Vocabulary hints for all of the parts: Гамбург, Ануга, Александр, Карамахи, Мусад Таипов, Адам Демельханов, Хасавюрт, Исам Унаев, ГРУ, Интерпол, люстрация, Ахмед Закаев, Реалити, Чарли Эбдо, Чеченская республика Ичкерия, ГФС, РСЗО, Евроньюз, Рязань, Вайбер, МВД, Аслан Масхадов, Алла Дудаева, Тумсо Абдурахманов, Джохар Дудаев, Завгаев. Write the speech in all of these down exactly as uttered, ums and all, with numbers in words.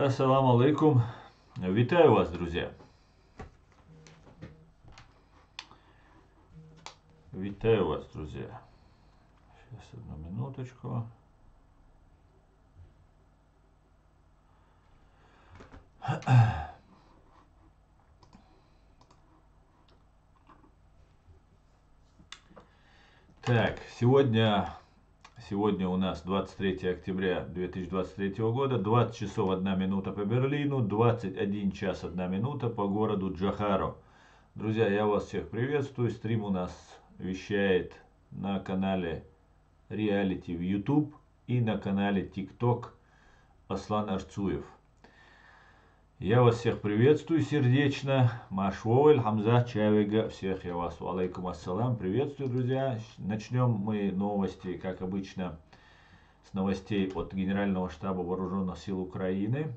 Ассаламу алейкум. Витаю вас, друзья. Витаю вас, друзья. Сейчас, одну минуточку. Так, сегодня... Сегодня у нас двадцать третье октября две тысячи двадцать третьего года, двадцать часов одна минута по Берлину, двадцать один час одна минута по городу Джохару. Друзья, я вас всех приветствую. Стрим у нас вещает на канале Реалити в YouTube и на канале TikTok Аслан Арцуев. Я вас всех приветствую сердечно. Машвовель, Хамзат Чавега. Всех я вас, алейкум ассалам, приветствую, друзья. Начнем мы новости, как обычно, с новостей от Генерального штаба Вооруженных сил Украины.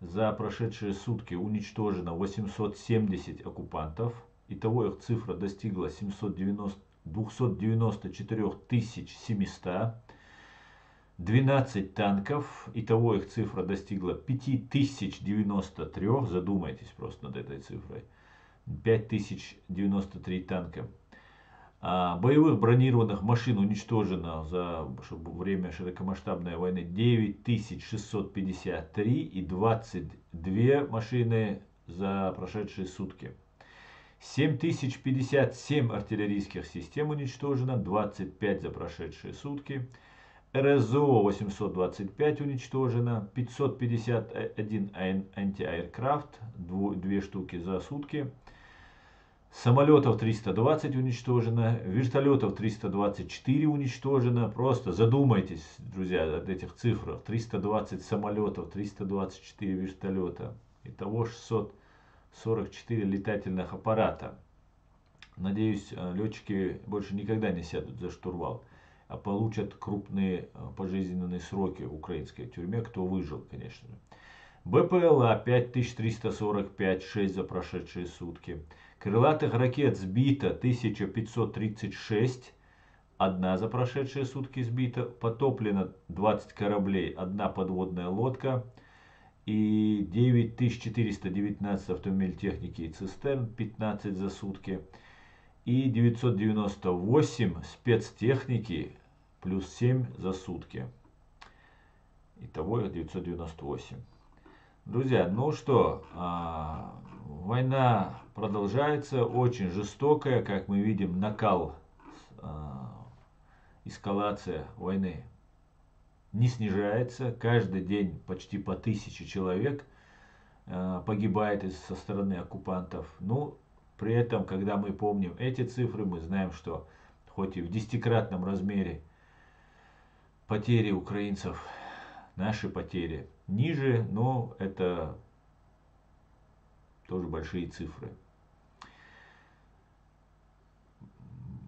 За прошедшие сутки уничтожено восемьсот семьдесят оккупантов. Итого их цифра достигла двухсот девяноста четырёх тысяч семисот. двенадцать танков, итого их цифра достигла пять тысяч девяносто три, задумайтесь просто над этой цифрой, пять тысяч девяносто три танка. А боевых бронированных машин уничтожено за время широкомасштабной войны девять тысяч шестьсот пятьдесят три и двадцать две машины за прошедшие сутки. семь тысяч пятьдесят семь артиллерийских систем уничтожено, двадцать пять за прошедшие сутки. РСЗО восемьсот двадцать пять уничтожено, пятьсот пятьдесят один антиаэркрафт, две штуки за сутки, самолетов триста двадцать уничтожено, вертолетов триста двадцать четыре уничтожено, просто задумайтесь, друзья, от этих цифр, триста двадцать самолетов, триста двадцать четыре вертолета, итого шестьсот сорок четыре летательных аппарата. Надеюсь, летчики больше никогда не сядут за штурвал, а получат крупные пожизненные сроки в украинской тюрьме, кто выжил, конечно же. БПЛА пять тысяч триста сорок пять, шесть за прошедшие сутки. Крылатых ракет сбито тысяча пятьсот тридцать шесть, одна за прошедшие сутки сбита. Потоплено двадцать кораблей, одна подводная лодка и девять тысяч четыреста девятнадцать автомобилей техники и цистерн, пятнадцать за сутки. И девятьсот девяносто восемь спецтехники плюс семь за сутки. Итого девятьсот девяносто восемь. Друзья, ну что, война продолжается, очень жестокая, как мы видим, накал, эскалация войны не снижается. Каждый день почти по тысяче человек погибает со стороны оккупантов. Ну, при этом, когда мы помним эти цифры, мы знаем, что хоть и в десятикратном размере потери украинцев, наши потери ниже, но это тоже большие цифры.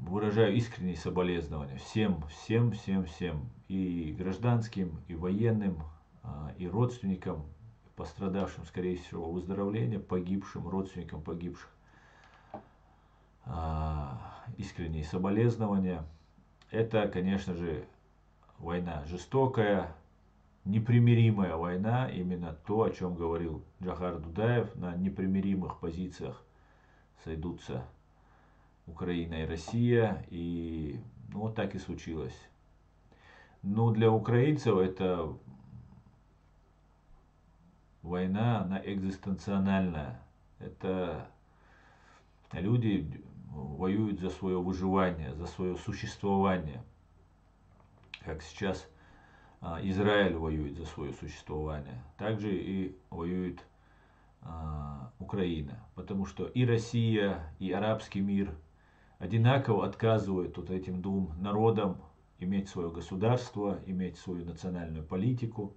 Выражаю искренние соболезнования всем, всем, всем, всем, и гражданским, и военным, и родственникам, пострадавшим, скорее всего, выздоровления, погибшим, родственникам погибших. Искренние соболезнования. Это, конечно же, война жестокая, непримиримая война, именно то, о чем говорил Джохар Дудаев. На непримиримых позициях сойдутся Украина и Россия, и ну, вот так и случилось. Но для украинцев это война, она экзистенциональная. Это люди воюют за свое выживание, за свое существование. Как сейчас Израиль воюет за свое существование. Также и воюет а, Украина. Потому что и Россия, и арабский мир одинаково отказывают вот этим двум народам иметь свое государство, иметь свою национальную политику.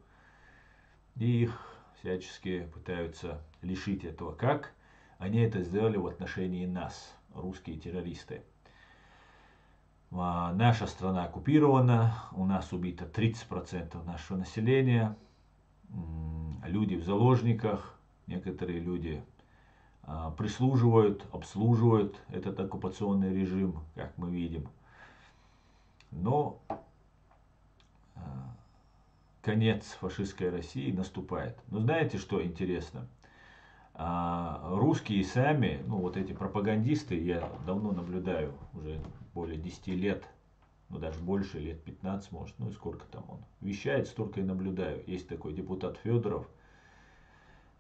И их всячески пытаются лишить этого. Как? Они это сделали в отношении нас, русские террористы. А, наша страна оккупирована, у нас убито тридцать процентов нашего населения, люди в заложниках, некоторые люди а, прислуживают, обслуживают этот оккупационный режим, как мы видим. Но а, конец фашистской России наступает. Но знаете, что интересно? Русские сами, ну вот эти пропагандисты, я давно наблюдаю, уже более десяти лет, ну даже больше, лет пятнадцать может, ну и сколько там он вещает, столько и наблюдаю. Есть такой депутат Федоров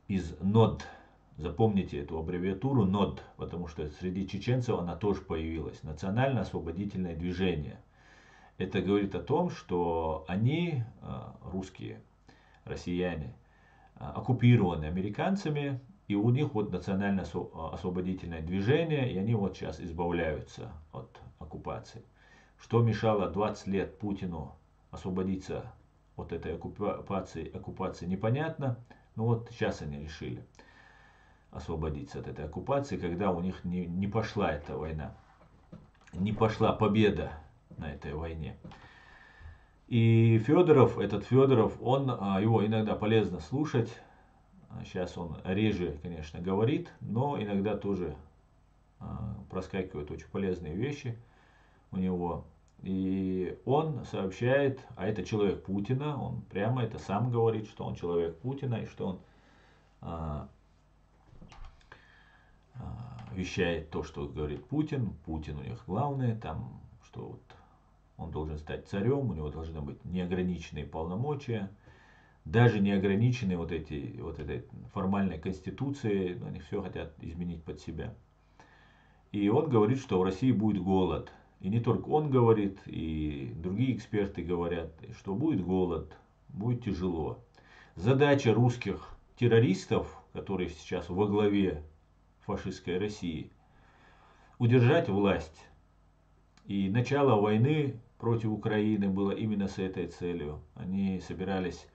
из НОД, запомните эту аббревиатуру НОД, потому что среди чеченцев она тоже появилась, Национально-освободительное движение. Это говорит о том, что они, русские, россияне, оккупированы американцами, и у них вот национально-освободительное движение, и они вот сейчас избавляются от оккупации. Что мешало двадцать лет Путину освободиться от этой оккупации, оккупации непонятно, но вот сейчас они решили освободиться от этой оккупации, когда у них не, не пошла эта война, не пошла победа на этой войне. И Федоров, этот Федоров, он, его иногда полезно слушать, сейчас он реже, конечно, говорит, но иногда тоже проскакивают очень полезные вещи у него. И он сообщает, а это человек Путина, он прямо это сам говорит, что он человек Путина и что он а, а, вещает то, что говорит Путин. Путин у них главный, там, что вот он должен стать царем, у него должны быть неограниченные полномочия, даже неограниченные вот эти, вот этой формальной конституции, но они все хотят изменить под себя. И он говорит, что в России будет голод. И не только он говорит, и другие эксперты говорят, что будет голод, будет тяжело. Задача русских террористов, которые сейчас во главе фашистской России, удержать власть. И начало войны против Украины было именно с этой целью. Они собирались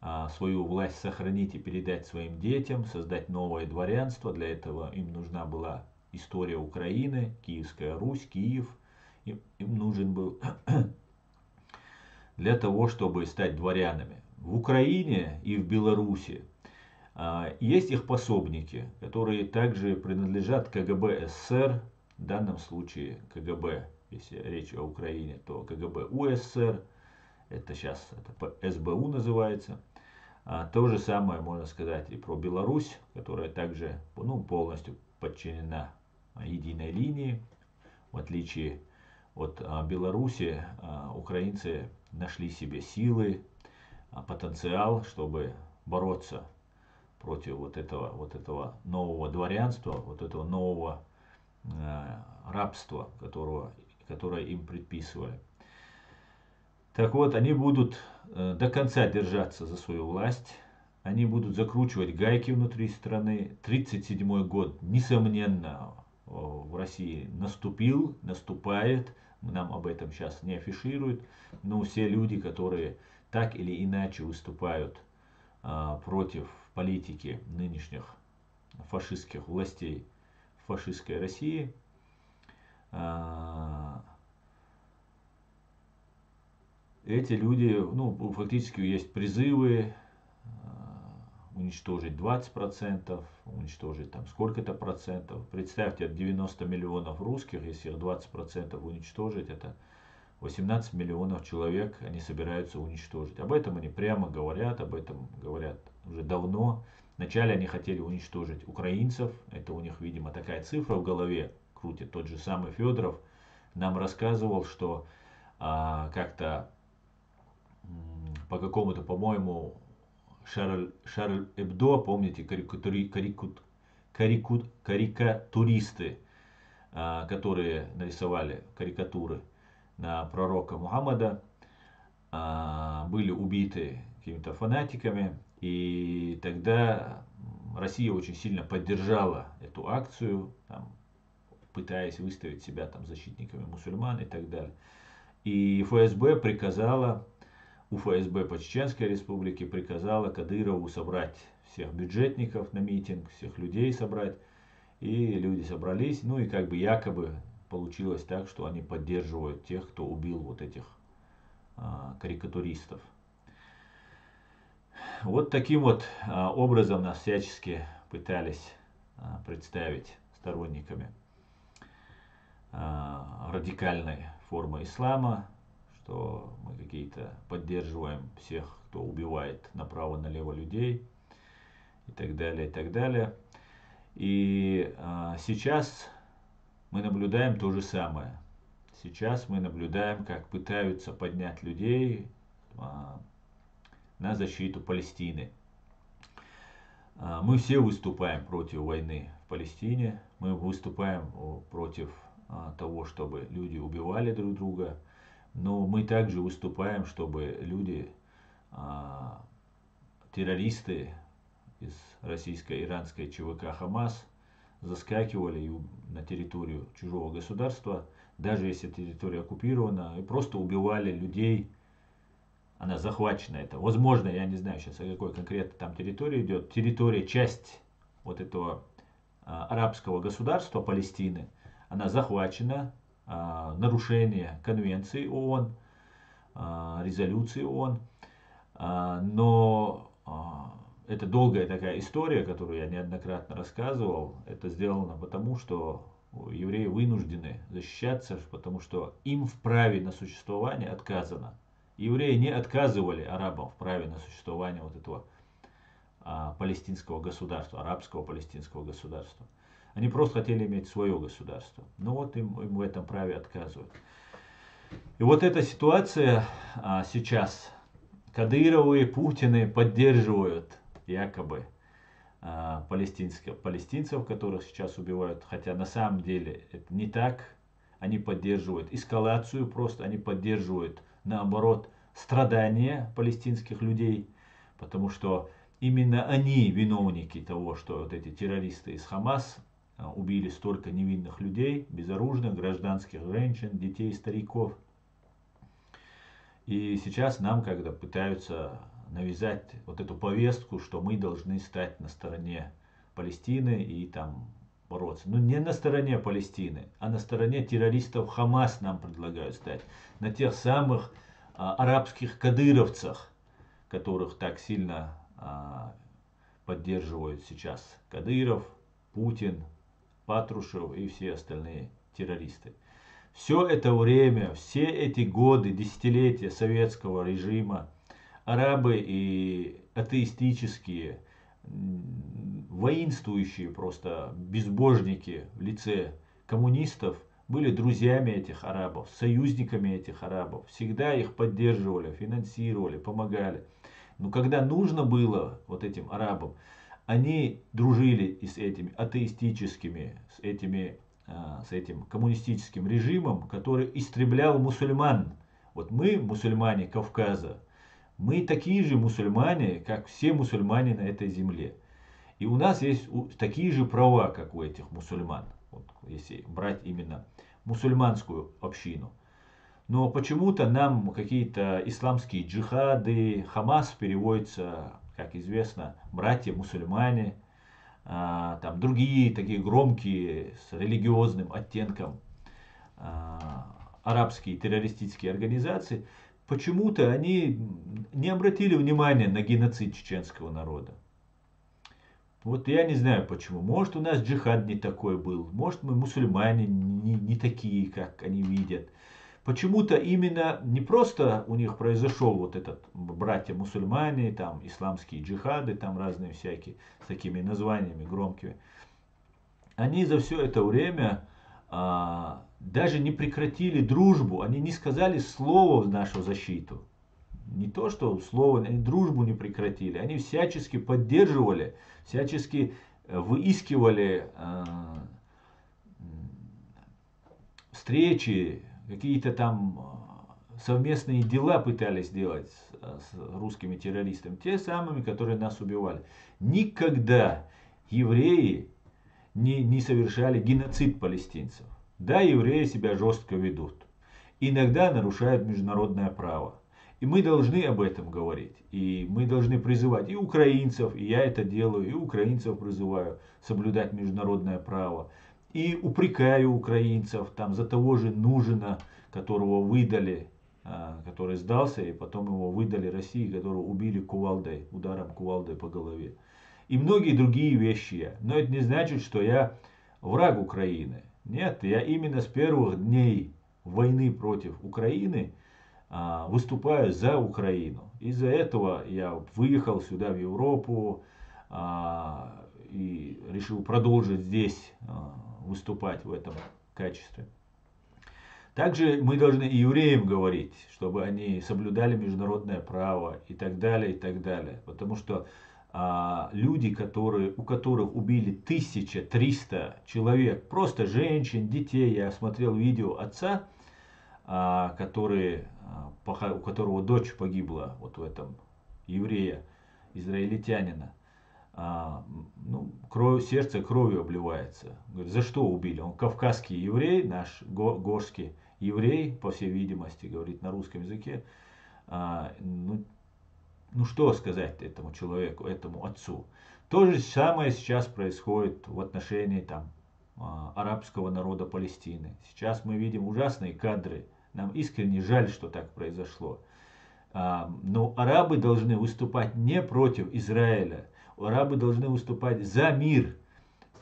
а, свою власть сохранить и передать своим детям, создать новое дворянство. Для этого им нужна была история Украины, Киевская Русь, Киев. Им, им нужен был для того, чтобы стать дворянами. В Украине и в Беларуси а, есть их пособники, которые также принадлежат КГБ СССР, в данном случае КГБ. Если речь о Украине, то КГБ УССР, это сейчас это СБУ называется. А, то же самое можно сказать и про Беларусь, которая также ну, полностью подчинена единой линии. В отличие от а, Беларуси, а, украинцы нашли себе силы, а, потенциал, чтобы бороться против вот этого, вот этого нового дворянства, вот этого нового а, рабства, которого которое им предписывали. Так вот, они будут э, до конца держаться за свою власть, они будут закручивать гайки внутри страны. тридцать седьмой год, несомненно, э, в России наступил, наступает, нам об этом сейчас не афишируют, но все люди, которые так или иначе выступают э, против политики нынешних фашистских властей фашистской России, эти люди, ну, фактически есть призывы уничтожить двадцать процентов, уничтожить там сколько-то процентов. Представьте, от девяноста миллионов русских, если их двадцать процентов уничтожить, это восемнадцать миллионов человек они собираются уничтожить. Об этом они прямо говорят, об этом говорят уже давно. Вначале они хотели уничтожить украинцев, это у них, видимо, такая цифра в голове крутит. Тот же самый Федоров нам рассказывал, что а, как-то по какому-то, по-моему, Шарль, Шарль Эбдо, помните, карикатури, карикут, карикут, карикатуристы, а, которые нарисовали карикатуры на пророка Мухаммада, а, были убиты какими-то фанатиками, и тогда Россия очень сильно поддержала эту акцию, там, пытаясь выставить себя там защитниками мусульман и так далее. И ФСБ приказала, УФСБ по Чеченской республике приказала Кадырову собрать всех бюджетников на митинг, всех людей собрать. И люди собрались, ну и как бы якобы получилось так, что они поддерживают тех, кто убил вот этих а, карикатуристов. Вот таким вот а, образом нас всячески пытались а, представить сторонниками радикальной формы ислама, что мы какие-то поддерживаем всех, кто убивает направо-налево людей и так далее, и так далее. И а, сейчас мы наблюдаем то же самое. Сейчас мы наблюдаем, как пытаются поднять людей а, на защиту Палестины. А, мы все выступаем против войны в Палестине, мы выступаем против а, того, чтобы люди убивали друг друга, но мы также выступаем, чтобы люди, а, террористы из российско-иранской ЧВК «Хамас», заскакивали на территорию чужого государства, даже если территория оккупирована, и просто убивали людей. Она захвачена, это возможно, я не знаю сейчас, о какой конкретно там территории идет. Территория, часть вот этого а, арабского государства Палестины, она захвачена, а, нарушение конвенции ООН, а, резолюции ООН, а, но а, это долгая такая история, которую я неоднократно рассказывал. Это сделано потому, что евреи вынуждены защищаться, потому что им в праве на существование отказано. Евреи не отказывали арабам в праве на существование вот этого а, палестинского государства, арабского палестинского государства. Они просто хотели иметь свое государство. Но вот им, им в этом праве отказывают. И вот эта ситуация а, сейчас. Кадыровы, Путины поддерживают якобы а, палестинцев, которых сейчас убивают, хотя на самом деле это не так. Они поддерживают эскалацию просто, они поддерживают, наоборот, страдания палестинских людей, потому что именно они виновники того, что вот эти террористы из Хамас а, убили столько невинных людей, безоружных, гражданских женщин, детей, стариков. И сейчас нам, когда пытаются навязать вот эту повестку, что мы должны стать на стороне Палестины и там бороться. Ну, не на стороне Палестины, а на стороне террористов Хамас нам предлагают стать. На тех самых а, арабских кадыровцах, которых так сильно а, поддерживают сейчас Кадыров, Путин, Патрушев и все остальные террористы. Все это время, все эти годы, десятилетия советского режима, арабы и атеистические, воинствующие просто безбожники в лице коммунистов были друзьями этих арабов, союзниками этих арабов. Всегда их поддерживали, финансировали, помогали. Но когда нужно было вот этим арабам, они дружили и с этими атеистическими, с этими с этим коммунистическим режимом, который истреблял мусульман. Вот мы, мусульмане Кавказа, мы такие же мусульмане, как все мусульмане на этой земле. И у нас есть такие же права, как у этих мусульман, вот, если брать именно мусульманскую общину. Но почему-то нам какие-то исламские джихады, Хамас переводится, как известно, братья-мусульмане, там другие такие громкие с религиозным оттенком арабские террористические организации, почему-то они не обратили внимания на геноцид чеченского народа. Вот я не знаю почему. Может, у нас джихад не такой был, может, мы мусульмане не, не такие, как они видят. Почему-то именно не просто у них произошел вот этот братья-мусульмане, там исламские джихады, там разные всякие с такими названиями громкими. Они за все это время а, даже не прекратили дружбу, они не сказали слова в нашу защиту. Не то, что слово, они дружбу не прекратили, они всячески поддерживали, всячески выискивали а, встречи, какие-то там совместные дела пытались делать с русскими террористами, те самыми, которые нас убивали. Никогда евреи не, не совершали геноцид палестинцев. Да, евреи себя жестко ведут. Иногда нарушают международное право. И мы должны об этом говорить. И мы должны призывать и украинцев, и я это делаю, и украинцев призываю соблюдать международное право. И упрекаю украинцев там за того же Нужина, которого выдали, который сдался, и потом его выдали России, которого убили кувалдой, ударом кувалдой по голове. И многие другие вещи. Но это не значит, что я враг Украины. Нет, я именно с первых дней войны против Украины выступаю за Украину. Из-за этого я выехал сюда, в Европу, и решил продолжить здесь выступать в этом качестве. Также мы должны и евреям говорить, чтобы они соблюдали международное право и так далее, и так далее. Потому что а, люди, которые, у которых убили тысячу триста человек, просто женщин, детей, я смотрел видео отца, а, который, а, у которого дочь погибла, вот в этом еврея, израильтянина. А, ну, кровь, сердце кровью обливается. Говорит, за что убили? Он кавказский еврей, наш го, горский еврей, по всей видимости, говорит на русском языке. А, ну, ну что сказать этому человеку, этому отцу? То же самое сейчас происходит в отношении там, арабского народа Палестины. Сейчас мы видим ужасные кадры. Нам искренне жаль, что так произошло. А, но арабы должны выступать не против Израиля. Арабы должны выступать за мир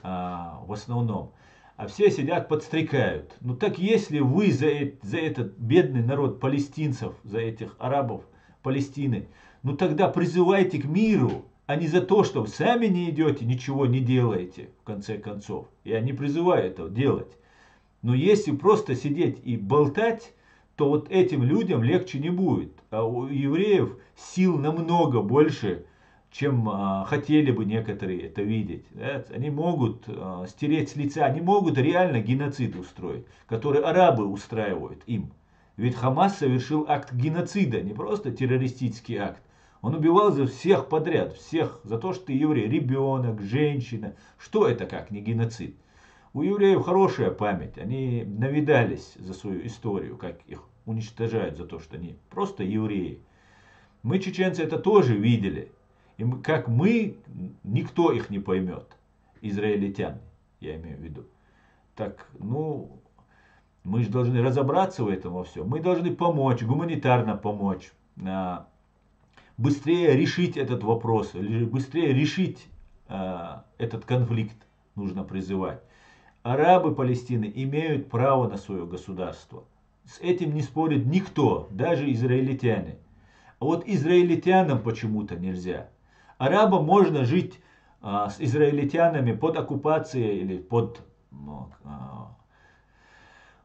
а, в основном. А все сидят, подстрекают. Ну так если вы за, за этот бедный народ палестинцев, за этих арабов Палестины, ну тогда призывайте к миру, а не за то, что вы сами не идете, ничего не делаете, в конце концов. Я не призываю этого делать. Но если просто сидеть и болтать, то вот этим людям легче не будет. А у евреев сил намного больше, чем а, хотели бы некоторые это видеть. Да? Они могут а, стереть с лица, они могут реально геноцид устроить, который арабы устраивают им. Ведь Хамас совершил акт геноцида, не просто террористический акт. Он убивал за всех подряд, всех за то, что ты еврей, ребенок, женщина. Что это как не геноцид? У евреев хорошая память, они навидались за свою историю, как их уничтожают за то, что они просто евреи. Мы, чеченцы, это тоже видели. И как мы, никто их не поймет, израильтян, я имею в виду. Так, ну, мы же должны разобраться в этом во всем. Мы должны помочь, гуманитарно помочь, а, быстрее решить этот вопрос, быстрее решить а, этот конфликт нужно призывать. Арабы Палестины имеют право на свое государство. С этим не спорит никто, даже израильтяне. А вот израильтянам почему-то нельзя. Арабам можно жить а, с израильтянами под оккупацией или под ну, а,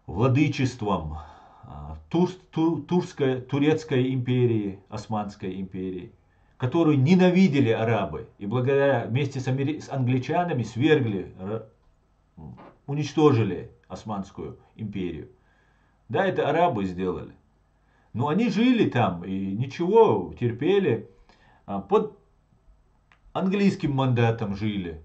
владычеством а, тур, тур, турской, турецкой империи, Османской империи, которую ненавидели арабы и благодаря вместе с, амери, с англичанами свергли, р, уничтожили Османскую империю. Да, это арабы сделали. Но они жили там и ничего, терпели, а, под английским мандатом жили,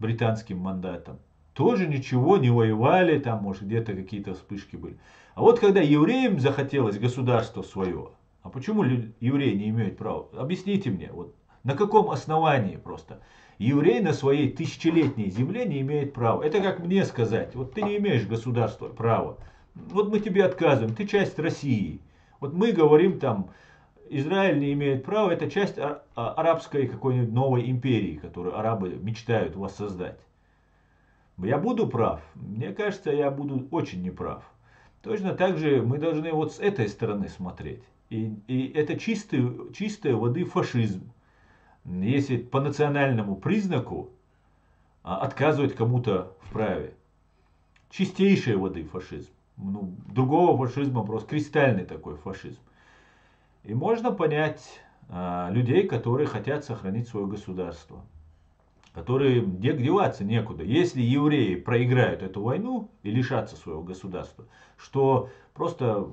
британским мандатом. Тоже ничего, не воевали, там, может, где-то какие-то вспышки были. А вот когда евреям захотелось государство свое, а почему евреи не имеют права? Объясните мне, вот на каком основании просто? Еврей на своей тысячелетней земле не имеет права. Это как мне сказать, вот ты не имеешь государства права, вот мы тебе отказываем, ты часть России. Вот мы говорим там, Израиль не имеет права, это часть арабской какой-нибудь новой империи, которую арабы мечтают воссоздать. Я буду прав? Мне кажется, я буду очень неправ. Точно так же мы должны вот с этой стороны смотреть. И, и это чистый, чистая воды фашизм. Если по национальному признаку а, отказывать кому-то в праве. Чистейшей воды фашизм. Ну, другого фашизма просто кристальный такой фашизм. И можно понять а, людей, которые хотят сохранить свое государство, которые деваться некуда. Если евреи проиграют эту войну и лишатся своего государства, что просто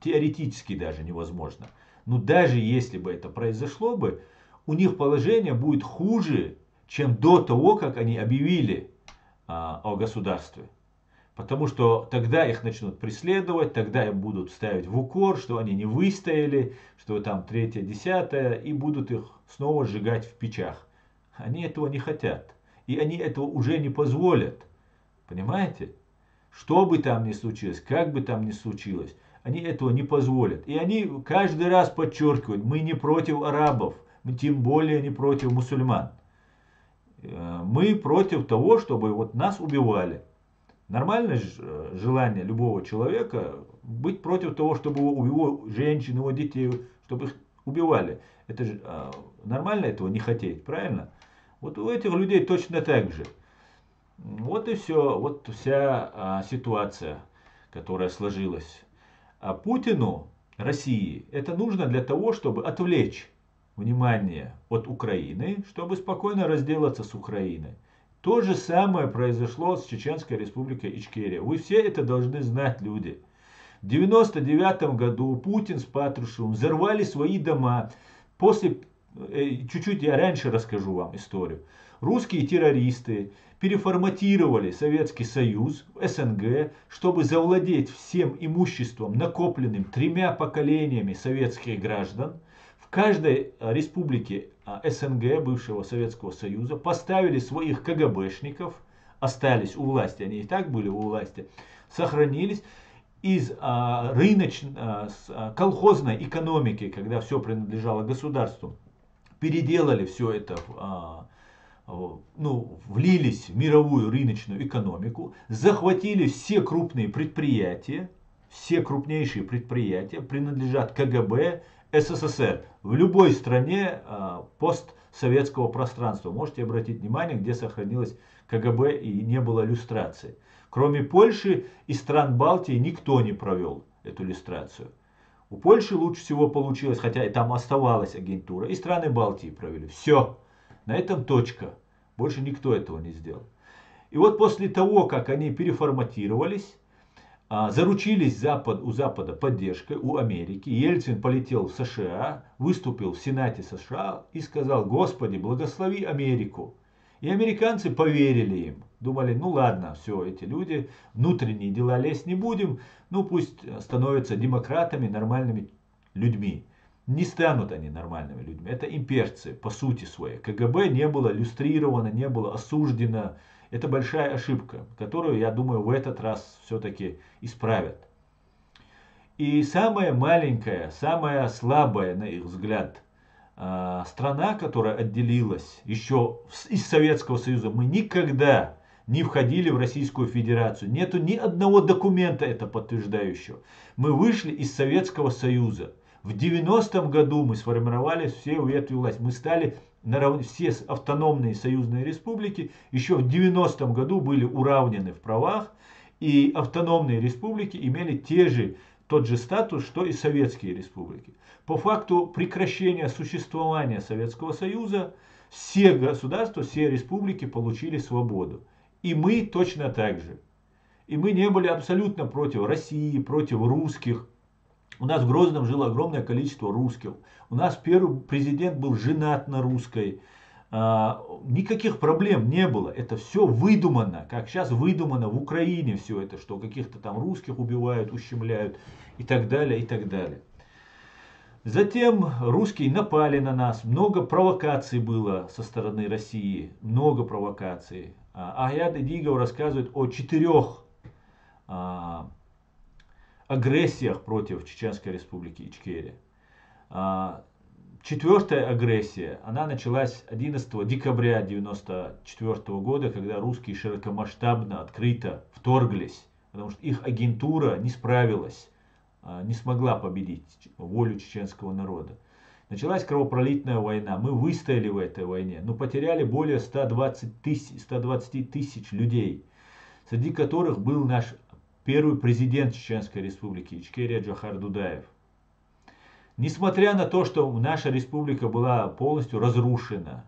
теоретически даже невозможно. Но даже если бы это произошло бы, у них положение будет хуже, чем до того, как они объявили а, о государстве. Потому что тогда их начнут преследовать, тогда им будут ставить в укор, что они не выстояли, что там третье, десятое, и будут их снова сжигать в печах. Они этого не хотят. И они этого уже не позволят. Понимаете? Что бы там ни случилось, как бы там ни случилось, они этого не позволят. И они каждый раз подчеркивают, мы не против арабов, мы тем более не против мусульман. Мы против того, чтобы вот нас убивали. Нормальное желание любого человека быть против того, чтобы его, его женщин, его детей, чтобы их убивали. Это же нормально этого не хотеть, правильно? Вот у этих людей точно так же. Вот и все, вот вся а, ситуация, которая сложилась. А Путину, России, это нужно для того, чтобы отвлечь внимание от Украины, чтобы спокойно разделаться с Украиной. То же самое произошло с Чеченской республикой Ичкерия. Вы все это должны знать, люди. В девяносто девятом году Путин с Патрушевым взорвали свои дома. После, чуть-чуть я раньше расскажу вам историю. Русские террористы переформатировали Советский Союз, СНГ, чтобы завладеть всем имуществом, накопленным тремя поколениями советских граждан. В каждой республике СНГ, бывшего Советского Союза, поставили своих КГБшников, остались у власти, они и так были у власти, сохранились из а, рыночной, а, колхозной экономики, когда все принадлежало государству, переделали все это, а, ну, влились в мировую рыночную экономику, захватили все крупные предприятия, все крупнейшие предприятия принадлежат КГБ, СССР, в любой стране а, постсоветского пространства. Можете обратить внимание, где сохранилось КГБ и не было люстрации. Кроме Польши и стран Балтии никто не провел эту люстрацию. У Польши лучше всего получилось, хотя и там оставалась агентура, и страны Балтии провели. Все, на этом точка. Больше никто этого не сделал. И вот после того, как они переформатировались, заручились Запад, у Запада поддержкой, у Америки. Ельцин полетел в США, выступил в Сенате США и сказал: «Господи, благослови Америку». И американцы поверили им. Думали, ну ладно, все, эти люди, внутренние дела лезть не будем, ну пусть становятся демократами, нормальными людьми. Не станут они нормальными людьми. Это имперцы, по сути своей. КГБ не было люстрировано, не было осуждено. Это большая ошибка, которую, я думаю, в этот раз все-таки исправят. И самая маленькая, самая слабая, на их взгляд, страна, которая отделилась еще из Советского Союза, мы никогда не входили в Российскую Федерацию. Нету ни одного документа это подтверждающего. Мы вышли из Советского Союза. В девяностом году мы сформировали все ветви власти. Мы стали наравне, все автономные союзные республики еще в девяностом году были уравнены в правах. И автономные республики имели те же, тот же статус, что и советские республики. По факту прекращения существования Советского Союза все государства, все республики получили свободу. И мы точно так же. И мы не были абсолютно против России, против русских. У нас в Грозном жило огромное количество русских. У нас первый президент был женат на русской. А, никаких проблем не было. Это все выдумано, как сейчас выдумано в Украине все это, что каких-то там русских убивают, ущемляют и так далее, и так далее. Затем русские напали на нас. Много провокаций было со стороны России. Много провокаций. А, Аяд Идигов рассказывает о четырех... А, агрессиях против Чеченской республики Ичкерия. Четвертая агрессия, она началась одиннадцатого декабря девяносто четвёртого года, когда русские широкомасштабно, открыто вторглись, потому что их агентура не справилась, не смогла победить волю чеченского народа. Началась кровопролитная война, мы выстояли в этой войне, но потеряли более ста двадцати тысяч людей, среди которых был наш первый президент Чеченской республики Ичкерия Джохар Дудаев. Несмотря на то, что наша республика была полностью разрушена,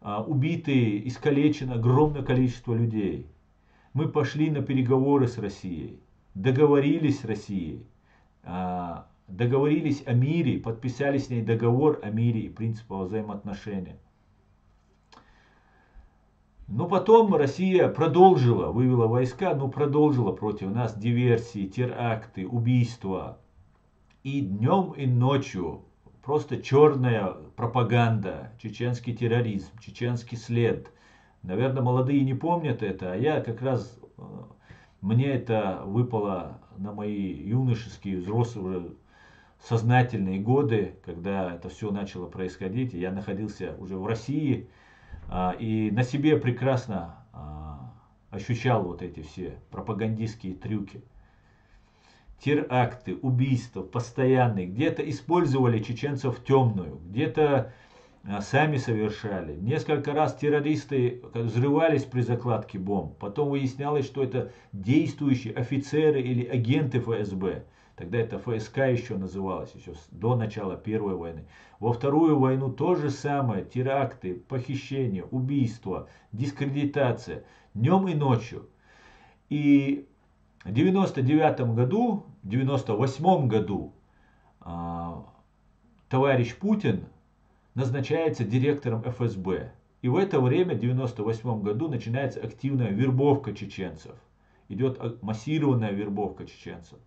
убиты, искалечено огромное количество людей, мы пошли на переговоры с Россией, договорились с Россией, договорились о мире, подписали с ней договор о мире и принципах взаимоотношения. Но потом Россия продолжила, вывела войска, но продолжила против нас диверсии, теракты, убийства. И днем, и ночью просто черная пропаганда, чеченский терроризм, чеченский след. Наверное, молодые не помнят это, а я как раз, мне это выпало на мои юношеские, взрослые, сознательные годы, когда это все начало происходить. Я находился уже в России. И на себе прекрасно ощущал вот эти все пропагандистские трюки. Теракты, убийства постоянные, где-то использовали чеченцев в темную, где-то сами совершали. Несколько раз террористы взрывались при закладке бомб, потом выяснялось, что это действующие офицеры или агенты ФСБ. Тогда это ФСК еще называлось, еще до начала Первой войны. Во Вторую войну то же самое, теракты, похищения, убийства, дискредитация, днем и ночью. И в девяносто девятом году, в девяносто восьмом году э, товарищ Путин назначается директором ФСБ. И в это время, в девяносто восьмом году, начинается активная вербовка чеченцев. Идет массированная вербовка чеченцев.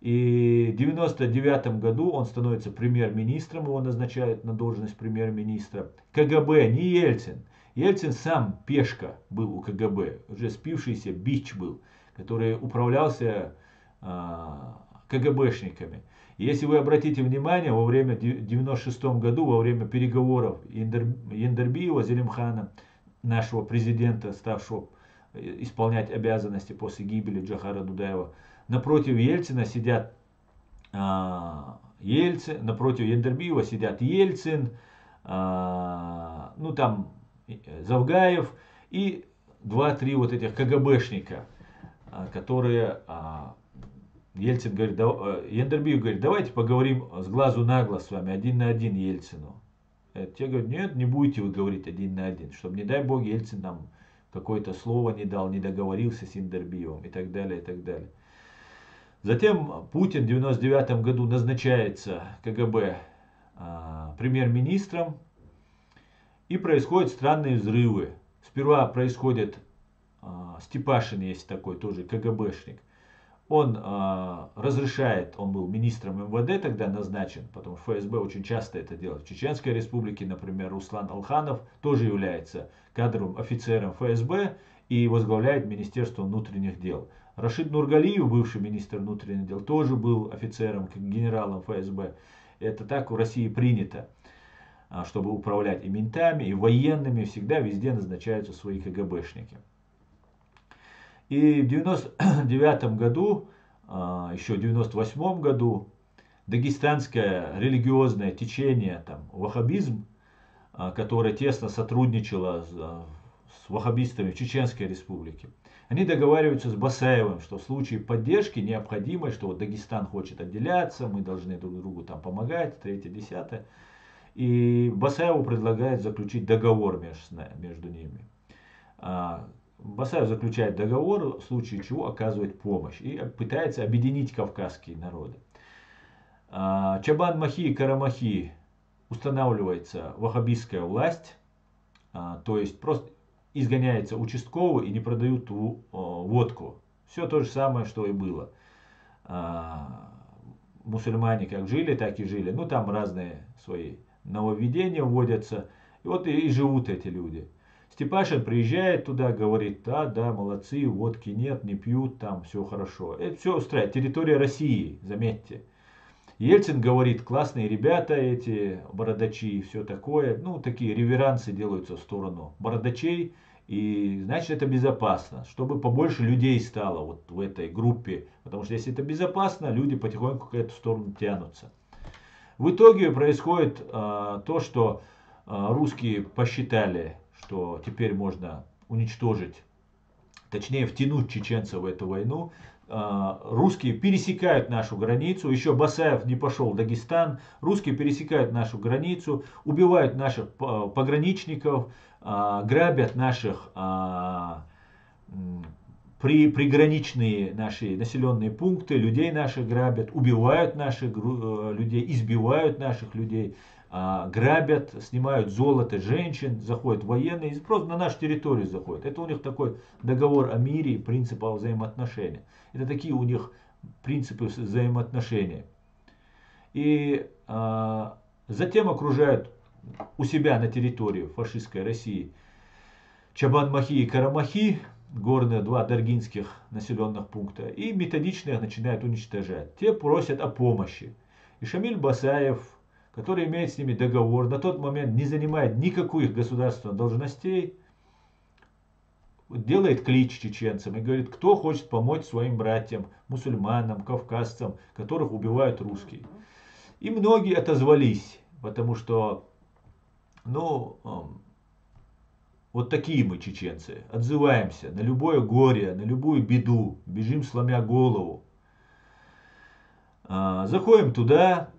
И в девяносто девятом году он становится премьер-министром, его назначают на должность премьер-министра. КГБ, не Ельцин. Ельцин сам пешка был у КГБ, уже спившийся бич был, который управлялся э, КГБшниками. Если вы обратите внимание, во время девяносто шестом году, во время переговоров Яндарбиева, Зелимхана, нашего президента, ставшего исполнять обязанности после гибели Джохара Дудаева, напротив Ельцина сидят э, Ельцин, напротив Яндарбиева сидят Ельцин, э, ну там Завгаев и два-три вот этих КГБшника, э, которые э, Ельцин говорит, да, э, Яндарбиев говорит, давайте поговорим с глазу на глаз с вами, один на один Ельцину. Э, те говорят, нет, не будете вы говорить один на один, чтобы не дай бог Ельцин нам какое-то слово не дал, не договорился с Яндарбиевым и так далее, и так далее. Затем Путин в девяносто девятом году назначается КГБ э, премьер-министром, и происходят странные взрывы. Сперва происходит, э, Степашин есть такой тоже КГБшник, он э, разрешает, он был министром МВД тогда назначен, потому что ФСБ очень часто это делает. В Чеченской республике, например, Руслан Алханов тоже является кадровым офицером ФСБ и возглавляет Министерство внутренних дел. Рашид Нургалиев, бывший министр внутренних дел, тоже был офицером, генералом ФСБ. Это так в России принято, чтобы управлять и ментами, и военными. Всегда везде назначаются свои КГБшники. И в девяносто девятом году, еще в девяносто восьмом году, дагестанское религиозное течение, там, ваххабизм, которое тесно сотрудничало с, с ваххабистами в Чеченской республике, они договариваются с Басаевым, что в случае поддержки необходимо, что вот Дагестан хочет отделяться, мы должны друг другу там помогать, третье, десятое. И Басаеву предлагают заключить договор между ними. Басаев заключает договор, в случае чего оказывает помощь и пытается объединить кавказские народы. Чабан-Махи и Карамахи устанавливается ваххабистская власть, то есть просто... изгоняется участковый и не продают водку. Все то же самое, что и было. Мусульмане как жили, так и жили. Ну, там разные свои нововведения вводятся. И вот и, и живут эти люди. Степашин приезжает туда, говорит, да, да, молодцы, водки нет, не пьют, там все хорошо. Это все устраивает. Территория России, заметьте. Ельцин говорит, классные ребята эти, бородачи и все такое. Ну, такие реверансы делаются в сторону бородачей. И значит, это безопасно, чтобы побольше людей стало вот в этой группе. Потому что если это безопасно, люди потихоньку к эту сторону тянутся. В итоге происходит э, то, что э, русские посчитали, что теперь можно уничтожить, точнее втянуть чеченцев в эту войну. Русские пересекают нашу границу, еще Басаев не пошел в Дагестан, русские пересекают нашу границу, убивают наших пограничников, грабят наших приграничные наши населенные пункты, людей наших грабят, убивают наших людей, избивают наших людей, грабят, снимают золото женщин, заходят военные, просто на нашу территорию заходят. Это у них такой договор о мире и принципах взаимоотношений. Это такие у них принципы взаимоотношений. И а, затем окружают у себя на территории фашистской России Чабан-Махи и Карамахи, горные два даргинских населенных пункта, и методично их начинают уничтожать. Те просят о помощи. И Шамиль Басаев, который имеет с ними договор, на тот момент не занимает никаких государственных должностей, делает клич чеченцам и говорит, кто хочет помочь своим братьям, мусульманам, кавказцам, которых убивают русские. И многие отозвались, потому что, ну, вот такие мы, чеченцы, отзываемся на любое горе, на любую беду, бежим сломя голову. Заходим туда,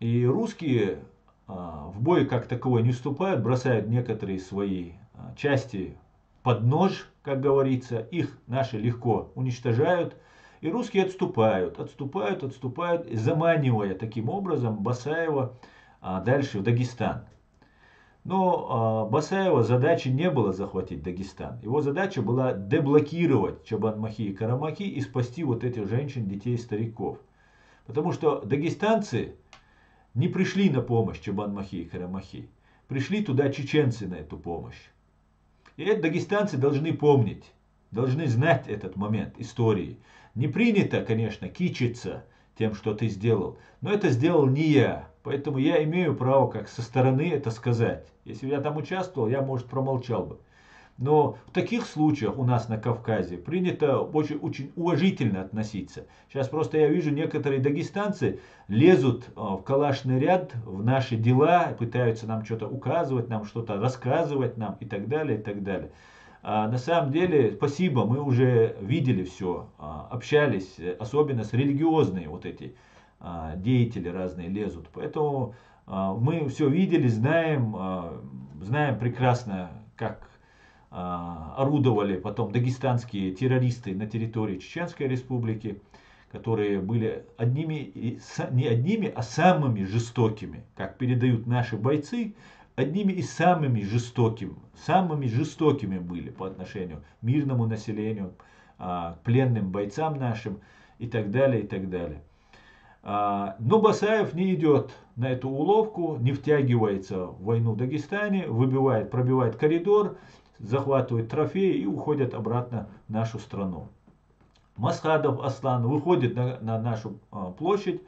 и русские в бой как таковой не вступают, бросают некоторые свои части под нож, как говорится, их наши легко уничтожают, и русские отступают, отступают, отступают, заманивая таким образом Басаева а, дальше в Дагестан. Но а, Басаева задачи не было захватить Дагестан, его задача была деблокировать Чабанмахи и Карамахи и спасти вот этих женщин, детей, стариков. Потому что дагестанцы не пришли на помощь Чабанмахи и Карамахи, пришли туда чеченцы на эту помощь. И это дагестанцы должны помнить, должны знать этот момент истории. Не принято, конечно, кичиться тем, что ты сделал, но это сделал не я. Поэтому я имею право как со стороны это сказать. Если бы я там участвовал, я, может, промолчал бы. Но в таких случаях у нас на Кавказе принято очень, очень уважительно относиться. Сейчас просто я вижу, некоторые дагестанцы лезут в калашный ряд, в наши дела, пытаются нам что-то указывать, нам что-то рассказывать нам и так далее, и так далее. А на самом деле, спасибо, мы уже видели все, общались, особенно с религиозными вот эти деятели разные лезут. Поэтому мы все видели, знаем, знаем прекрасно, как орудовали потом дагестанские террористы на территории Чеченской республики, которые были одними, не одними, а самыми жестокими, как передают наши бойцы, одними и самыми жестокими, самыми жестокими были по отношению к мирному населению, к пленным бойцам нашим и так далее, и так далее. Но Басаев не идет на эту уловку, не втягивается в войну в Дагестане, выбивает, пробивает коридор, захватывают трофеи и уходят обратно в нашу страну. Масхадов Аслан выходит на, на нашу а, площадь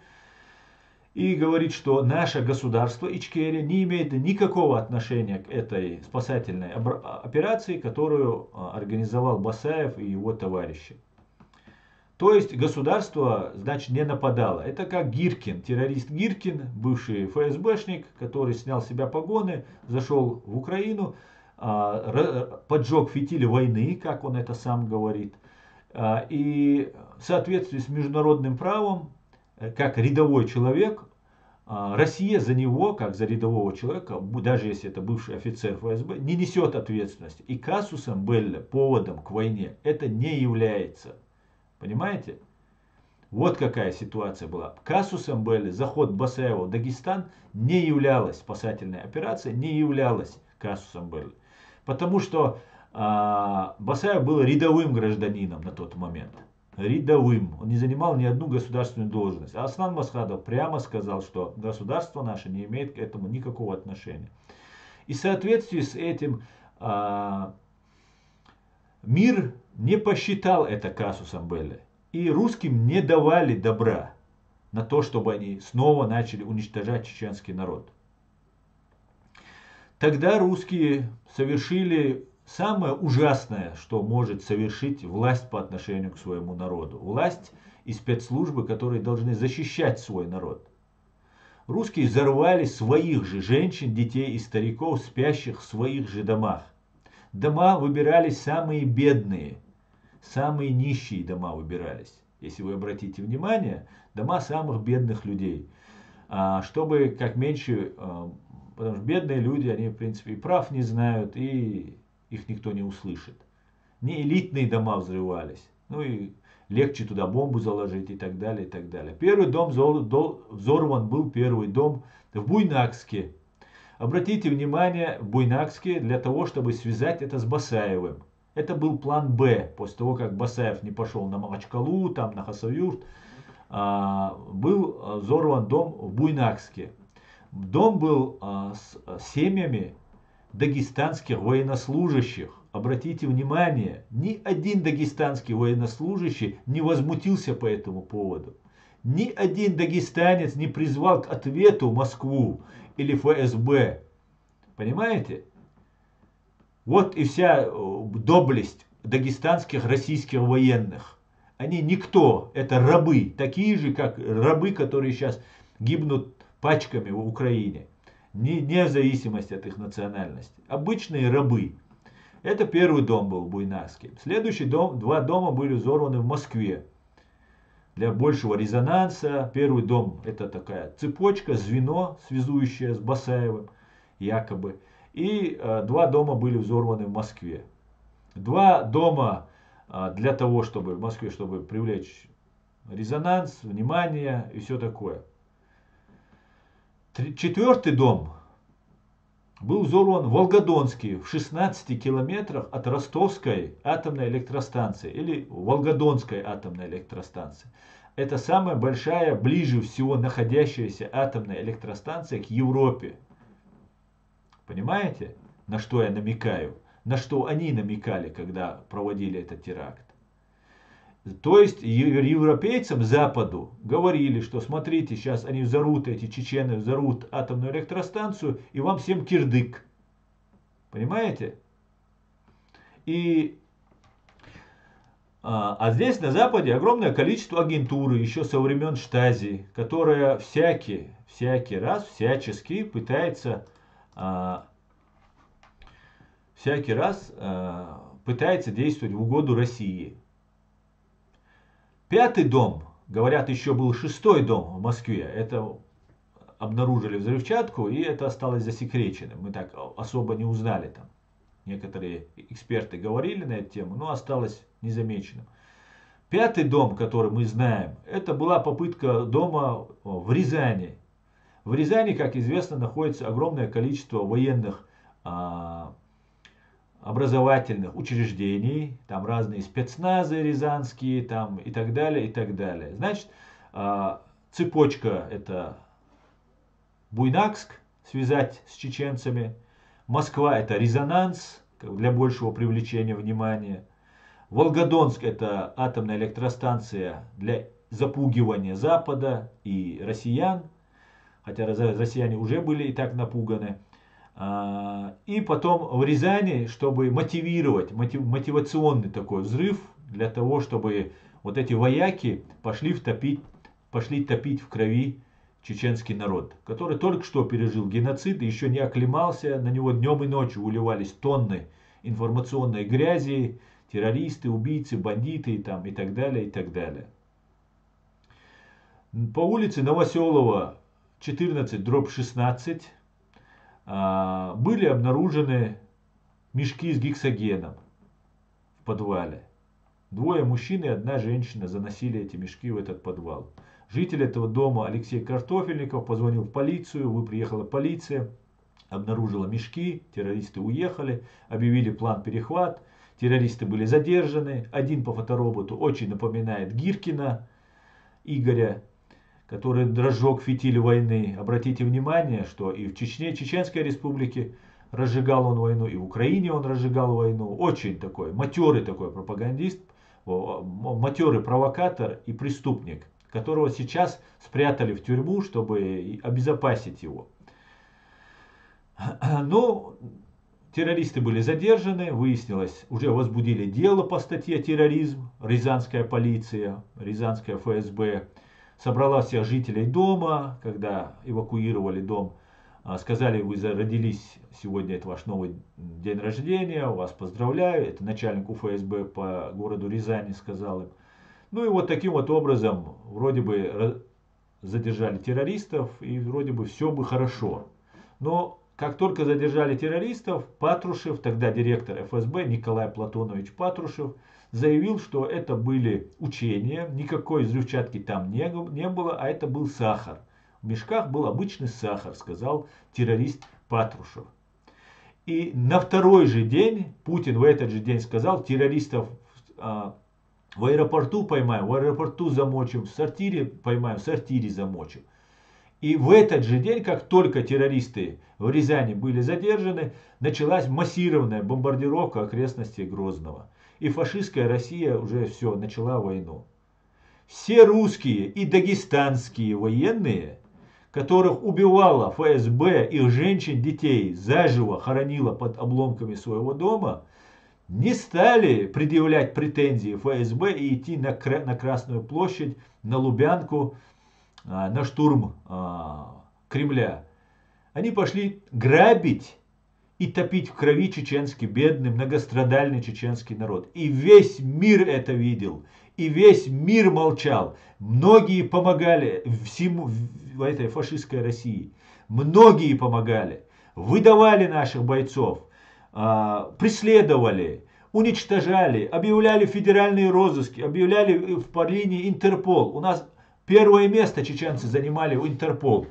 и говорит, что наше государство Ичкерия не имеет никакого отношения к этой спасательной операции, которую а, организовал Басаев и его товарищи. То есть государство, значит, не нападало. Это как Гиркин, террорист Гиркин, бывший эф эс бэшник, который снял с себя погоны, зашел в Украину, поджег фитили войны, как он это сам говорит, и в соответствии с международным правом, как рядовой человек, Россия за него, как за рядового человека, даже если это бывший офицер эф эс бэ, не несет ответственности. И казусом белли, поводом к войне, это не является. Понимаете? Вот какая ситуация была. Казусом белли, заход Басаева в Дагестан не являлась спасательной операцией, не являлась казусом белли. Потому что э, Басаев был рядовым гражданином на тот момент. Рядовым. Он не занимал ни одну государственную должность. А Аслан Масхадов прямо сказал, что государство наше не имеет к этому никакого отношения. И в соответствии с этим э, мир не посчитал это казусом белли. И русским не давали добра на то, чтобы они снова начали уничтожать чеченский народ. Тогда русские совершили самое ужасное, что может совершить власть по отношению к своему народу. Власть и спецслужбы, которые должны защищать свой народ. Русские взорвали своих же женщин, детей и стариков, спящих в своих же домах. Дома выбирались самые бедные, самые нищие дома выбирались. Если вы обратите внимание, дома самых бедных людей. Чтобы как меньше... Потому что бедные люди, они, в принципе, и прав не знают, и их никто не услышит. Не элитные дома взрывались. Ну и легче туда бомбу заложить и так далее, и так далее. Первый дом взорван был, первый дом в Буйнакске. Обратите внимание, в Буйнакске для того, чтобы связать это с Басаевым. Это был план Б, после того, как Басаев не пошел на Махачкалу, там на Хасавюрт. Был взорван дом в Буйнакске. Дом был а, с семьями дагестанских военнослужащих. Обратите внимание, ни один дагестанский военнослужащий не возмутился по этому поводу. Ни один дагестанец не призвал к ответу Москву или эф эс бэ. Понимаете? Вот и вся доблесть дагестанских российских военных. Они никто, это рабы, такие же, как рабы, которые сейчас гибнут пачками в Украине. Не, не в зависимости от их национальности. Обычные рабы. Это первый дом был в Буйнакске. Следующий дом, два дома были взорваны в Москве. Для большего резонанса. Первый дом — это такая цепочка, звено, связующее с Басаевым, якобы. И э, два дома были взорваны в Москве. Два дома э, для того, чтобы в Москве, чтобы привлечь резонанс, внимание и все такое. Четвертый дом был взорван в Волгодонске, в шестнадцати километрах от Ростовской атомной электростанции, или Волгодонской атомной электростанции. Это самая большая, ближе всего находящаяся атомная электростанция к Европе. Понимаете, на что я намекаю? На что они намекали, когда проводили этот теракт? То есть европейцам, Западу, говорили, что смотрите, сейчас они взорвут, эти чечены взорвут атомную электростанцию, и вам всем кирдык. Понимаете? И, а, а здесь на Западе огромное количество агентуры, еще со времен Штази, которая всякий, всякий раз, всячески пытается, а, всякий раз а, пытается действовать в угоду России. Пятый дом, говорят, еще был шестой дом в Москве. Это обнаружили взрывчатку, и это осталось засекреченным. Мы так особо не узнали там. Некоторые эксперты говорили на эту тему, но осталось незамеченным. Пятый дом, который мы знаем, это была попытка дома в Рязани. В Рязани, как известно, находится огромное количество военных образовательных учреждений, там разные спецназы рязанские, там и так далее, и так далее. Значит, цепочка — это Буйнакск, связать с чеченцами, Москва — это резонанс для большего привлечения внимания, Волгодонск — это атомная электростанция для запугивания Запада и россиян, хотя россияне уже были и так напуганы. И потом в Рязани, чтобы мотивировать, мотив, мотивационный такой взрыв, для того, чтобы вот эти вояки пошли, втопить, пошли топить в крови чеченский народ, который только что пережил геноцид и еще не оклемался, на него днем и ночью уливались тонны информационной грязи, террористы, убийцы, бандиты там, и так далее, и так далее. По улице Новоселова четырнадцать дробь шестнадцать были обнаружены мешки с гексогеном в подвале. Двое мужчин и одна женщина заносили эти мешки в этот подвал. Житель этого дома Алексей Картофельников позвонил в полицию, вы приехала полиция, обнаружила мешки, террористы уехали, объявили план перехват, террористы были задержаны, один по фотороботу очень напоминает Гиркина Игоря, который разжег фитиль войны. Обратите внимание, что и в Чечне, Чеченской республике разжигал он войну, и в Украине он разжигал войну. Очень такой, матерый такой пропагандист, матерый провокатор и преступник, которого сейчас спрятали в тюрьму, чтобы обезопасить его. Но террористы были задержаны, выяснилось, уже возбудили дело по статье терроризм, рязанская полиция, рязанская ФСБ, собрала всех жителей дома, когда эвакуировали дом, сказали, вы родились, сегодня это ваш новый день рождения, вас поздравляю, это начальник УФСБ по городу Рязани сказал им. Ну и вот таким вот образом вроде бы задержали террористов, и вроде бы все бы хорошо. Но как только задержали террористов, Патрушев, тогда директор ФСБ Николай Платонович Патрушев, заявил, что это были учения, никакой взрывчатки там не, не было, а это был сахар. В мешках был обычный сахар, сказал террорист Патрушев. И на второй же день, Путин в этот же день сказал, террористов а, в аэропорту поймаем, в аэропорту замочим, в сортире поймаем, в сортире замочим. И в этот же день, как только террористы в Рязани были задержаны, началась массированная бомбардировка окрестностей Грозного. И фашистская Россия уже все, начала войну. Все русские и дагестанские военные, которых убивала эф эс бэ, их женщин, детей, заживо хоронила под обломками своего дома, не стали предъявлять претензии эф эс бэ и идти на Красную площадь, на Лубянку, на штурм Кремля. Они пошли грабить и топить в крови чеченский бедный, многострадальный чеченский народ. И весь мир это видел. И весь мир молчал. Многие помогали всему, этой фашистской России. Многие помогали. Выдавали наших бойцов. Преследовали. Уничтожали. Объявляли федеральные розыски. Объявляли в Берлине Интерпол. У нас первое место чеченцы занимали в Интерпол.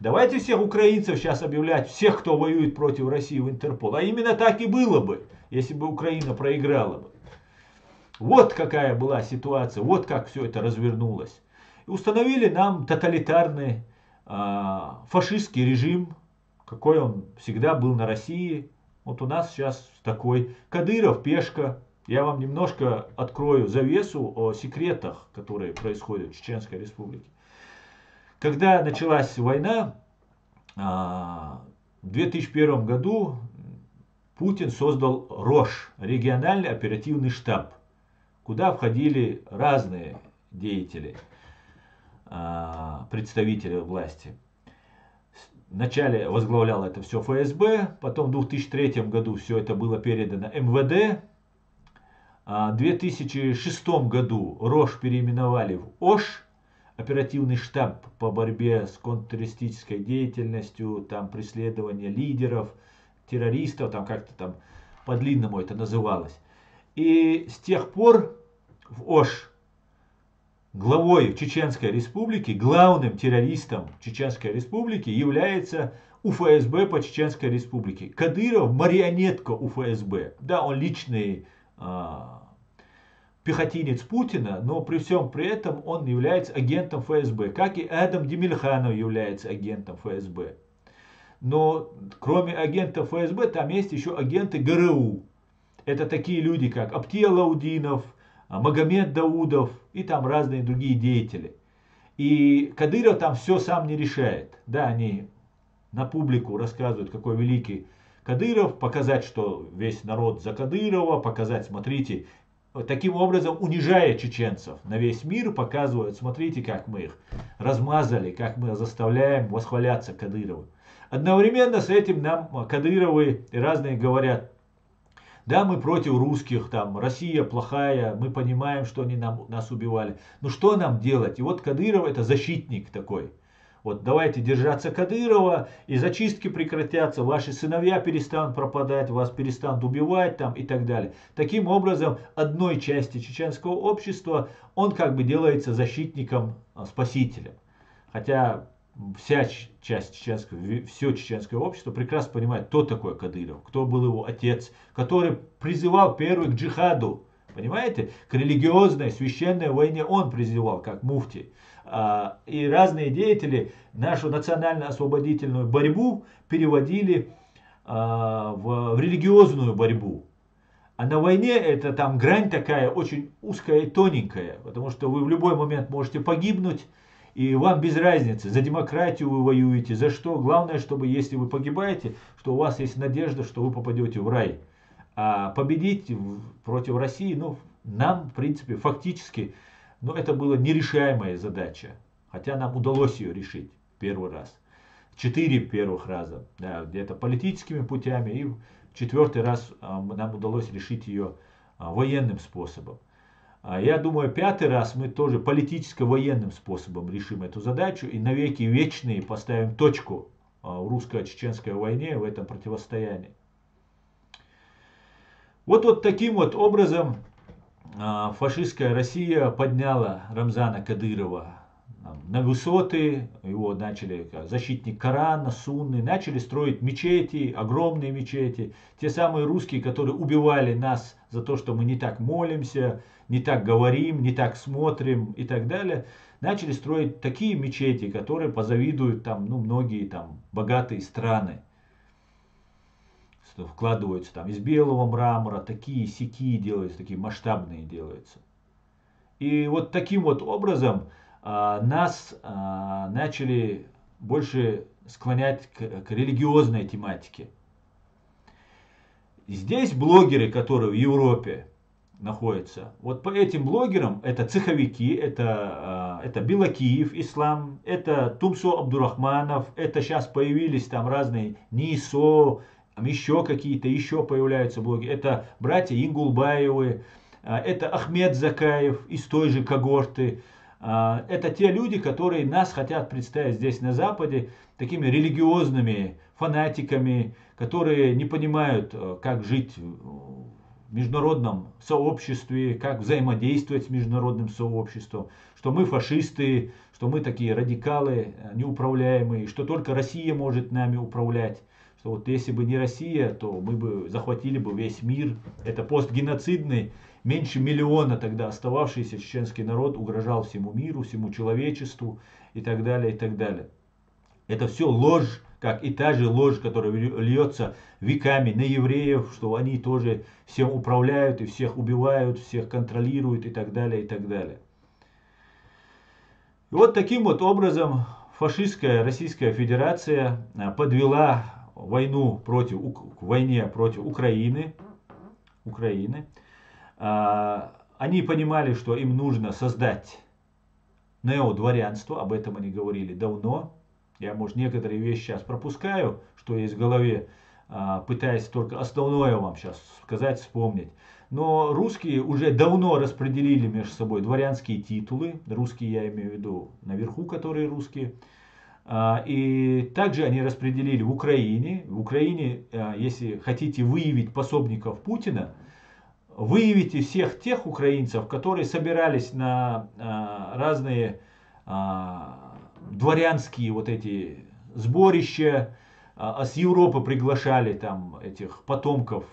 Давайте всех украинцев сейчас объявлять, всех, кто воюет против России, в Интерпол. А именно так и было бы, если бы Украина проиграла бы. Вот какая была ситуация, вот как все это развернулось. И установили нам тоталитарный э, фашистский режим, какой он всегда был на России. Вот у нас сейчас такой Кадыров, пешка. Я вам немножко открою завесу о секретах, которые происходят в Чеченской Республике. Когда началась война, в две тысячи первом году Путин создал РОШ, региональный оперативный штаб, куда входили разные деятели, представители власти. Вначале возглавлял это все эф эс бэ, потом в две тысячи третьем году все это было передано эм вэ дэ. В две тысячи шестом году РОШ переименовали в ОШ. Оперативный штаб по борьбе с контртеррористической деятельностью, там преследование лидеров, террористов, там как-то там по-длинному это называлось. И с тех пор в ОШ главой Чеченской Республики, главным террористом Чеченской Республики является у эф эс бэ по Чеченской Республике. Кадыров марионетка у эф эс бэ. Да, он личный пехотинец Путина, но при всем при этом он является агентом эф эс бэ, как и Адам Демельханов является агентом эф эс бэ. Но кроме агентов эф эс бэ, там есть еще агенты гэ эр у. Это такие люди, как Апти Алаудинов, Магомед Даудов и там разные другие деятели. И Кадыров там все сам не решает. Да, они на публику рассказывают, какой великий Кадыров, показать, что весь народ за Кадырова, показать, смотрите, таким образом, унижая чеченцев на весь мир, показывают, смотрите, как мы их размазали, как мы заставляем восхваляться Кадырову. Одновременно с этим нам Кадыровы и разные говорят, да, мы против русских, там, Россия плохая, мы понимаем, что они нам, нас убивали. Ну что нам делать? И вот Кадыров это защитник такой. Вот давайте держаться Кадырова, и зачистки прекратятся, ваши сыновья перестанут пропадать, вас перестанут убивать там и так далее. Таким образом, одной части чеченского общества он как бы делается защитником-спасителем. Хотя вся часть чеченского, все чеченское общество прекрасно понимает, кто такой Кадыров, кто был его отец, который призывал первый к джихаду. Понимаете? К религиозной, священной войне он призывал, как муфти. И разные деятели нашу национально-освободительную борьбу переводили в религиозную борьбу. А на войне это там грань такая очень узкая и тоненькая, потому что вы в любой момент можете погибнуть, и вам без разницы, за демократию вы воюете, за что. Главное, чтобы если вы погибаете, что у вас есть надежда, что вы попадете в рай. А победить против России, ну, нам, в принципе, фактически, ну, это была нерешаемая задача. Хотя нам удалось ее решить первый раз. Четыре первых раза, да, где-то политическими путями. И четвертый раз нам удалось решить ее военным способом. Я думаю, пятый раз мы тоже политическо-военным способом решим эту задачу. И навеки вечные поставим точку в русско-чеченской войне, в этом противостоянии. Вот, вот таким вот образом фашистская Россия подняла Рамзана Кадырова на высоты, его начали защитник Корана, Сунны, начали строить мечети, огромные мечети, те самые русские, которые убивали нас за то, что мы не так молимся, не так говорим, не так смотрим и так далее, начали строить такие мечети, которые позавидуют там, ну, многие там богатые страны. Вкладываются там из белого мрамора, такие сяки делаются, такие масштабные делаются. И вот таким вот образом а, нас а, начали больше склонять к, к религиозной тематике. Здесь блогеры, которые в Европе находятся, вот по этим блогерам, это цеховики, это, это Белокиев Ислам, это Тумсо Абдурахманов, это сейчас появились там разные Нисо, там еще какие-то, еще появляются блогеры, это братья Ингулбаевы, это Ахмед Закаев из той же когорты. Это те люди, которые нас хотят представить здесь на Западе такими религиозными фанатиками, которые не понимают, как жить в международном сообществе, как взаимодействовать с международным сообществом, что мы фашисты, что мы такие радикалы, неуправляемые, что только Россия может нами управлять, что вот если бы не Россия, то мы бы захватили бы весь мир. Это постгеноцидный. Меньше миллиона тогда остававшийся чеченский народ угрожал всему миру, всему человечеству и так далее, и так далее. Это все ложь, как и та же ложь, которая льется веками на евреев, что они тоже всем управляют и всех убивают, всех контролируют и так далее, и так далее. И вот таким вот образом фашистская Российская Федерация подвела войну против, к войне против Украины, Украины. Они понимали, что им нужно создать неодворянство, об этом они говорили давно. Я, может, некоторые вещи сейчас пропускаю, что есть в голове, пытаясь только основное вам сейчас сказать, вспомнить. Но русские уже давно распределили между собой дворянские титулы, русские я имею в виду наверху, которые русские. И также они распределили в Украине. В Украине, если хотите выявить пособников Путина, выявите всех тех украинцев, которые собирались на а, разные а, дворянские вот эти сборища, а, а с Европы приглашали там этих потомков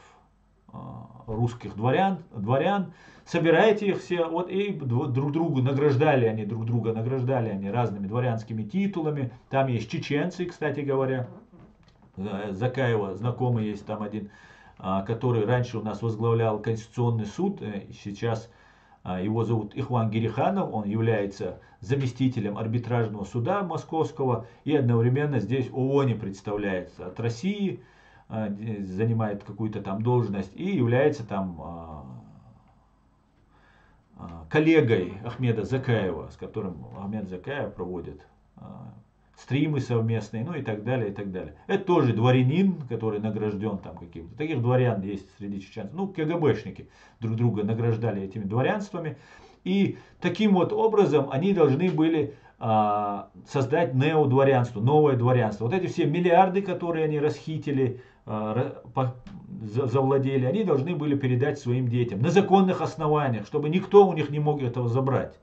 а, русских дворян, дворян, собирайте их все, вот и друг другу награждали они, друг друга награждали они разными дворянскими титулами. Там есть чеченцы, кстати говоря, Закаева знакомый есть там один, который раньше у нас возглавлял Конституционный суд, сейчас его зовут Ихван Гириханов, он является заместителем арбитражного суда московского и одновременно здесь ООН представляется от России, занимает какую-то там должность и является там коллегой Ахмеда Закаева, с которым Ахмед Закаев проводит стримы совместные, ну и так далее, и так далее. Это тоже дворянин, который награжден там каким-то. Таких дворян есть среди чеченцев. Ну, КГБшники друг друга награждали этими дворянствами. И таким вот образом они должны были а, создать неодворянство, новое дворянство. Вот эти все миллиарды, которые они расхитили, а, по, за, завладели, они должны были передать своим детям на законных основаниях, чтобы никто у них не мог этого забрать.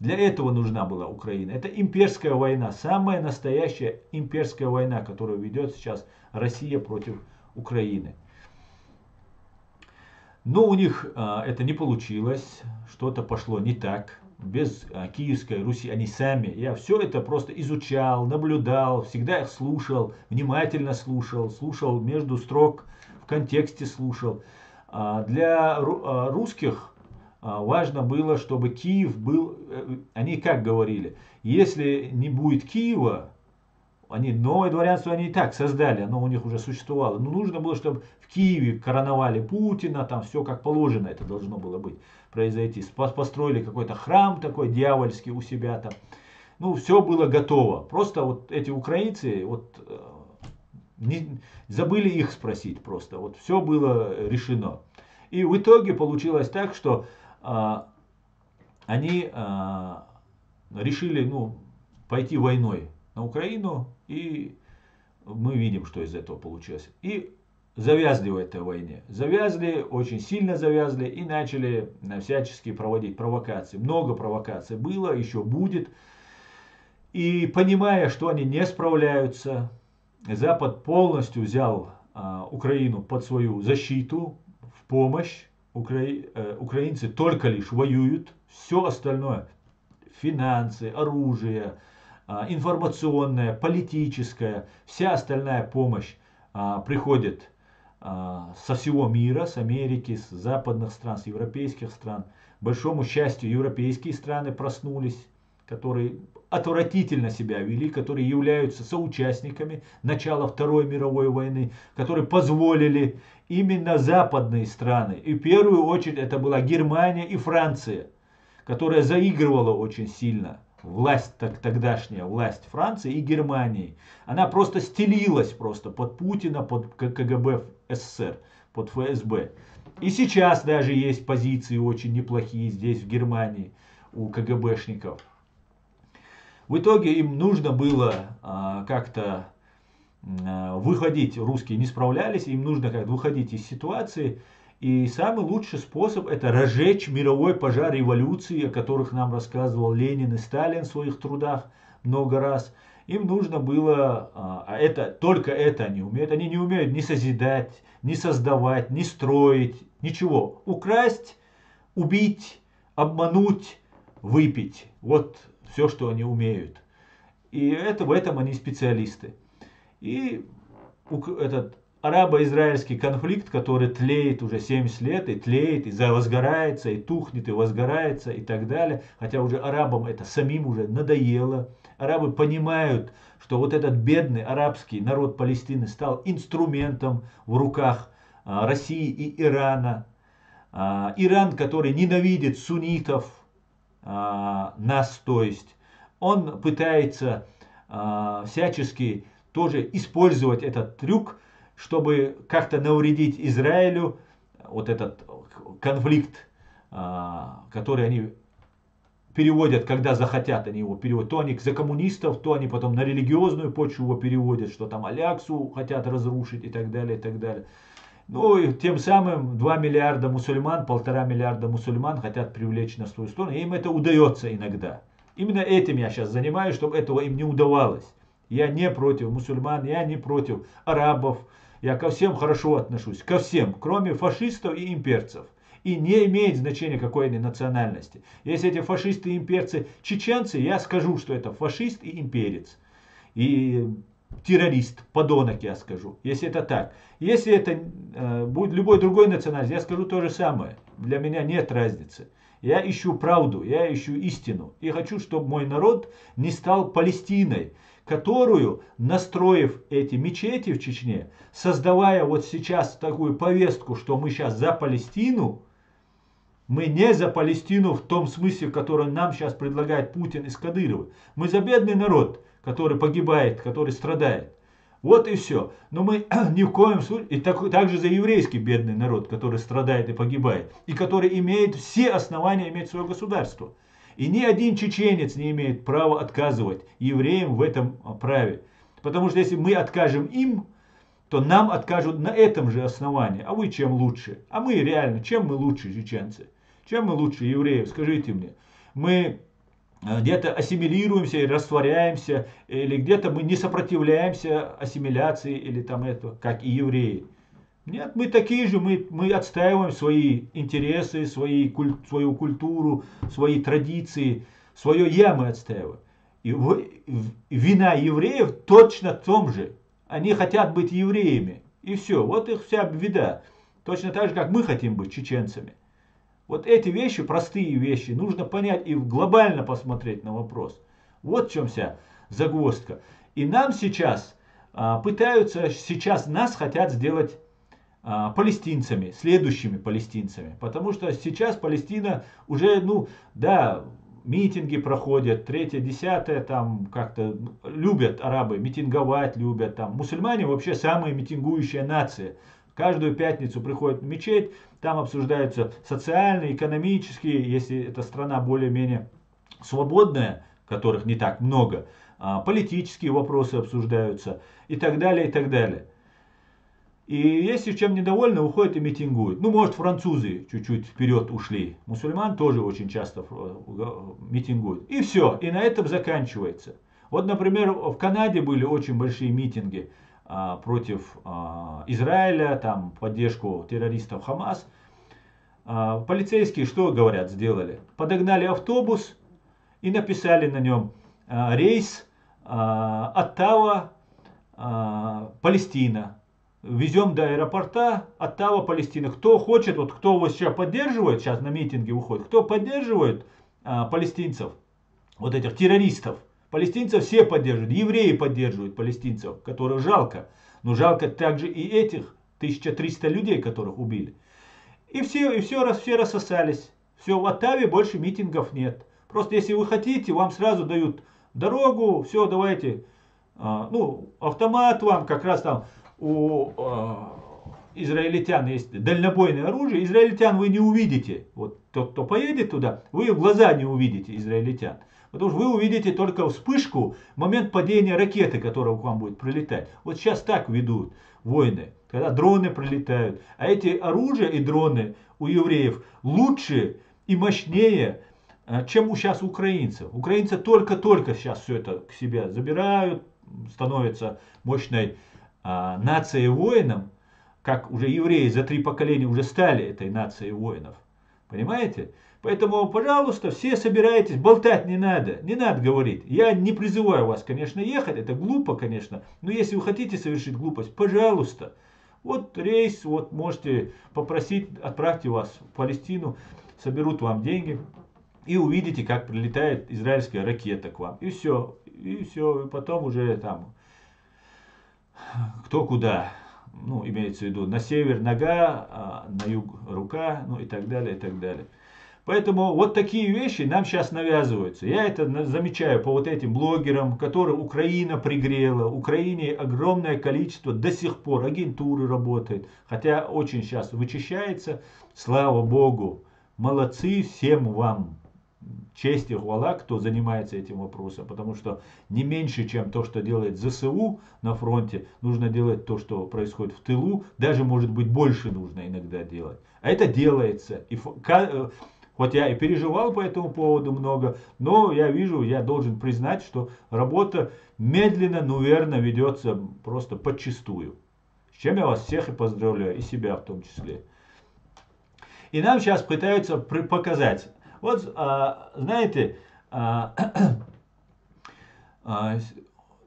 Для этого нужна была Украина. Это имперская война, самая настоящая имперская война, которую ведет сейчас Россия против Украины. Но у них а, это не получилось, что-то пошло не так. Без а, Киевской Руси они сами. Я все это просто изучал, наблюдал, всегда их слушал, внимательно слушал, слушал между строк, в контексте слушал. А, для а, русских важно было, чтобы Киев был, они как говорили, если не будет Киева, они новое дворянство они и так создали, оно у них уже существовало, но нужно было, чтобы в Киеве короновали Путина, там все как положено, это должно было быть, произойти, построили какой-то храм такой дьявольский у себя там, ну все было готово, просто вот эти украинцы, вот не, забыли их спросить просто, вот все было решено. И в итоге получилось так, что они решили ну, пойти войной на Украину, и мы видим, что из этого получилось. И завязли в этой войне. Завязли, очень сильно завязли, и начали всячески проводить провокации. Много провокаций было, еще будет. И понимая, что они не справляются, Запад полностью взял Украину под свою защиту, в помощь. Украинцы только лишь воюют, все остальное, финансы, оружие, информационное, политическое, вся остальная помощь приходит со всего мира, с Америки, с западных стран, с европейских стран. К большому счастью, европейские страны проснулись, которые отвратительно себя вели, которые являются соучастниками начала Второй мировой войны, которые позволили именно западные страны. И в первую очередь это была Германия и Франция, которая заигрывала очень сильно. Власть, так, тогдашняя власть Франции и Германии, она просто стелилась просто под Путина, под КГБ СССР, под ФСБ. И сейчас даже есть позиции очень неплохие здесь, в Германии, у КГБшников. В итоге им нужно было а, как-то а, выходить, русские не справлялись, им нужно как-то выходить из ситуации. И самый лучший способ — это разжечь мировой пожар революции, о которых нам рассказывал Ленин и Сталин в своих трудах много раз. Им нужно было, а это, только это они умеют. Они не умеют ни созидать, ни создавать, ни строить, ничего. Украсть, убить, обмануть, выпить. Вот все, что они умеют. И это, в этом они специалисты. И этот арабо-израильский конфликт, который тлеет уже семьдесят лет, и тлеет, и возгорается, и тухнет, и возгорается, и так далее. Хотя уже арабам это самим уже надоело. Арабы понимают, что вот этот бедный арабский народ Палестины стал инструментом в руках а, России и Ирана. А, Иран, который ненавидит суннитов, а, нас, то есть, он пытается а, всячески тоже использовать этот трюк, чтобы как-то навредить Израилю, вот этот конфликт, который они переводят, когда захотят, они его переводят. То они за коммунистов, то они потом на религиозную почву его переводят, что там Аляксу хотят разрушить и так далее, и так далее. Ну и тем самым два миллиарда мусульман, полтора миллиарда мусульман хотят привлечь на свою сторону, и им это удается иногда. Именно этим я сейчас занимаюсь, чтобы этого им не удавалось. Я не против мусульман, я не против арабов. Я ко всем хорошо отношусь, ко всем, кроме фашистов и имперцев. И не имеет значения, какой они национальности. Если эти фашисты и имперцы чеченцы, я скажу, что это фашист и имперец. И террорист, подонок, я скажу. Если это так. Если это э, будет любой другой национальности, я скажу то же самое. Для меня нет разницы. Я ищу правду, я ищу истину. И хочу, чтобы мой народ не стал Палестиной, которую, настроив эти мечети в Чечне, создавая вот сейчас такую повестку, что мы сейчас за Палестину, мы не за Палестину в том смысле, который нам сейчас предлагает Путин и Кадыров. Мы за бедный народ, который погибает, который страдает. Вот и все. Но мы ни в коем случае, и так, также за еврейский бедный народ, который страдает и погибает, и который имеет все основания иметь свое государство. И ни один чеченец не имеет права отказывать евреям в этом праве. Потому что если мы откажем им, то нам откажут на этом же основании. А вы чем лучше? А мы реально, чем мы лучше, чеченцы? Чем мы лучше евреев? Скажите мне. Мы где-то ассимилируемся и растворяемся, или где-то мы не сопротивляемся ассимиляции, или там это, как и евреи. Нет, мы такие же, мы, мы отстаиваем свои интересы, свои, куль, свою культуру, свои традиции, свое «я» мы отстаиваем. И вина евреев точно в том же. Они хотят быть евреями. И все, вот их вся беда. Точно так же, как мы хотим быть чеченцами. Вот эти вещи, простые вещи, нужно понять и глобально посмотреть на вопрос. Вот в чем вся загвоздка. И нам сейчас а, пытаются, сейчас нас хотят сделать палестинцами, следующими палестинцами. Потому что сейчас Палестина уже, ну, да, митинги проходят, третье, десятое, там как-то любят арабы, митинговать любят. Там мусульмане вообще самая митингующая нация. Каждую пятницу приходят в мечеть, там обсуждаются социальные, экономические, если эта страна более-менее свободная, которых не так много, политические вопросы обсуждаются и так далее, и так далее. И если чем недовольны, уходят и митингуют. Ну, может, французы чуть-чуть вперед ушли. Мусульман тоже очень часто митингуют. И все. И на этом заканчивается. Вот, например, в Канаде были очень большие митинги а, против а, Израиля, там, поддержку террористов Хамас. А, полицейские что, говорят, сделали? Подогнали автобус и написали на нем а, рейс а, Оттава, а, Палестина. Везем до аэропорта, Оттава, Палестина. Кто хочет, вот кто его сейчас поддерживает, сейчас на митинге выходит, кто поддерживает а, палестинцев, вот этих террористов. Палестинцев все поддерживают, евреи поддерживают палестинцев, которых жалко. Но жалко также и этих тысяча триста людей, которых убили. И все, и все, раз, все рассосались. Все, в Оттаве больше митингов нет. Просто если вы хотите, вам сразу дают дорогу, все, давайте. А, ну, автомат вам, как раз там у а, израильтян есть дальнобойное оружие. Израильтян вы не увидите. Вот тот, кто поедет туда, вы в глаза не увидите израильтян. Потому что вы увидите только вспышку, момент падения ракеты, которая к вам будет прилетать. Вот сейчас так ведут войны, когда дроны прилетают. А эти оружия и дроны у евреев лучше и мощнее, чем у сейчас украинцев. Украинцы только-только сейчас все это к себе забирают, становятся мощной а, нацией воинов, как уже евреи за три поколения уже стали этой нацией воинов. Понимаете? Поэтому, пожалуйста, все собирайтесь, болтать не надо, не надо говорить. Я не призываю вас, конечно, ехать, это глупо, конечно, но если вы хотите совершить глупость, пожалуйста. Вот рейс, вот можете попросить, отправьте вас в Палестину, соберут вам деньги и увидите, как прилетает израильская ракета к вам. И все, и все, и потом уже там, кто куда. Ну, имеется в виду, на север нога, на юг рука, ну и так далее, и так далее. Поэтому вот такие вещи нам сейчас навязываются. Я это замечаю по вот этим блогерам, которые Украина пригрела. В Украине огромное количество до сих пор агентуры работает. Хотя очень сейчас вычищается. Слава Богу, молодцы, всем вам честь и хвала, кто занимается этим вопросом. Потому что не меньше, чем то, что делает ЗСУ на фронте, нужно делать то, что происходит в тылу. Даже, может быть, больше нужно иногда делать. А это делается. И хоть я и переживал по этому поводу много, но я вижу, я должен признать, что работа медленно, но верно ведется просто подчистую. С чем я вас всех и поздравляю, и себя в том числе. И нам сейчас пытаются показать. Вот, а, знаете, а, а,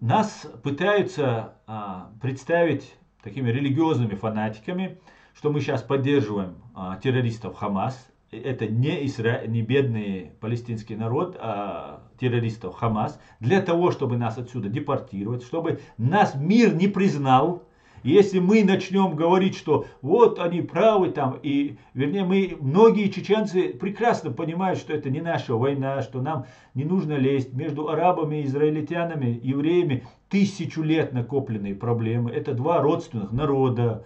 нас пытаются а, представить такими религиозными фанатиками, что мы сейчас поддерживаем а, террористов Хамас. Это не, Исра... не бедный палестинский народ, а террористов Хамас, для того, чтобы нас отсюда депортировать, чтобы нас мир не признал. Если мы начнем говорить, что вот они правы там, и вернее, мы, многие чеченцы прекрасно понимают, что это не наша война, что нам не нужно лезть между арабами, израильтянами, евреями. Тысячу лет накопленные проблемы. Это два родственных народа,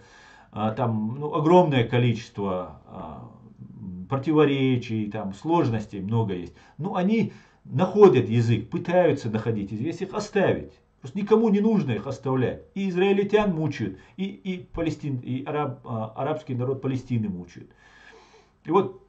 а, там ну, огромное количество а, противоречий, там, сложностей много есть. Но они находят язык, пытаются находить язык, если их оставить. Просто никому не нужно их оставлять. И израильтян мучают, и, и, палестин, и араб, а, арабский народ Палестины мучают. И вот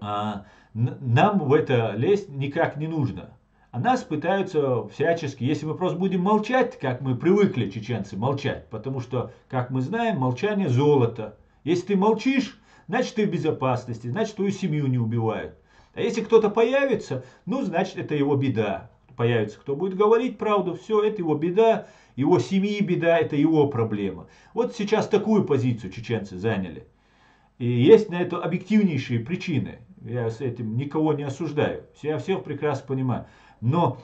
а, нам в это лезть никак не нужно. А нас пытаются всячески, если мы просто будем молчать, как мы привыкли, чеченцы, молчать. Потому что, как мы знаем, молчание золото. Если ты молчишь, значит, ты в безопасности, значит, твою семью не убивают. А если кто-то появится, ну, значит, это его беда. Появится, кто будет говорить правду, все, это его беда, его семьи беда, это его проблема. Вот сейчас такую позицию чеченцы заняли. И есть на это объективнейшие причины. Я с этим никого не осуждаю. Я всех прекрасно понимаю. Но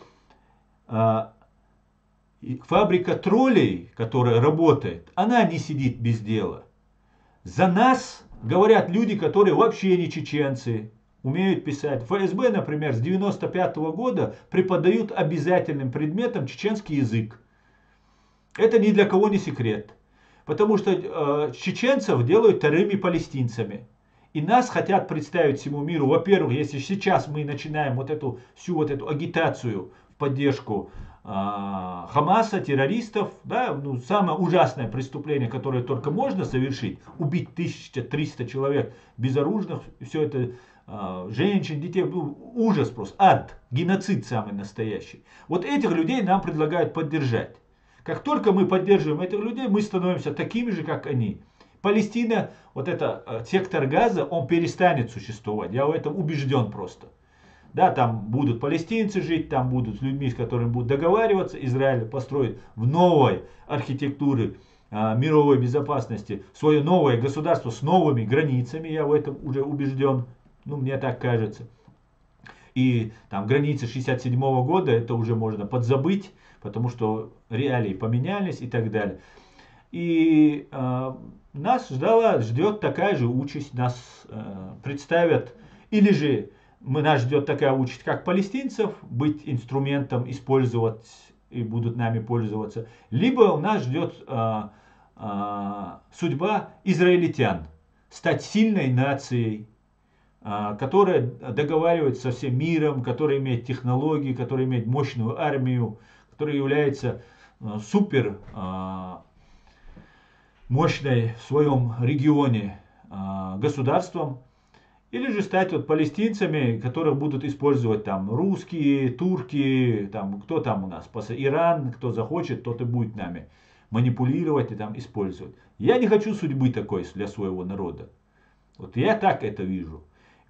а, фабрика троллей, которая работает, она не сидит без дела. За нас... говорят люди, которые вообще не чеченцы, умеют писать. ФСБ, например, с девяносто пятого года преподают обязательным предметом чеченский язык. Это ни для кого не секрет. Потому что э, чеченцев делают вторыми палестинцами. И нас хотят представить всему миру. Во-первых, если сейчас мы начинаем вот эту, всю вот эту агитацию в поддержку э, Хамаса, террористов, да, ну, самое ужасное преступление, которое только можно совершить, убить тысячу триста человек безоружных, все это, э, женщин, детей, ну, ужас просто, ад, геноцид самый настоящий. Вот этих людей нам предлагают поддержать. Как только мы поддерживаем этих людей, мы становимся такими же, как они. Палестина, вот этот сектор Газа, он перестанет существовать. Я в этом убежден просто. Да, там будут палестинцы жить, там будут с людьми, с которыми будут договариваться. Израиль построит в новой архитектуре а, мировой безопасности свое новое государство с новыми границами. Я в этом уже убежден. Ну, мне так кажется. и там границы шестьдесят седьмого года это уже можно подзабыть, потому что реалии поменялись и так далее. И э, нас ждала, ждет такая же участь, нас э, представят, или же мы, нас ждет такая участь, как палестинцев, быть инструментом, использовать и будут нами пользоваться, либо у нас ждет э, э, судьба израильтян, стать сильной нацией, которая договаривается со всем миром, которая имеет технологии, которая имеет мощную армию, которая является супер мощной в своем регионе государством, или же стать вот палестинцами, которых будут использовать там русские, турки, там кто там у нас, Иран, кто захочет, тот и будет нами манипулировать и там использовать. Я не хочу судьбы такой для своего народа. Вот я так это вижу.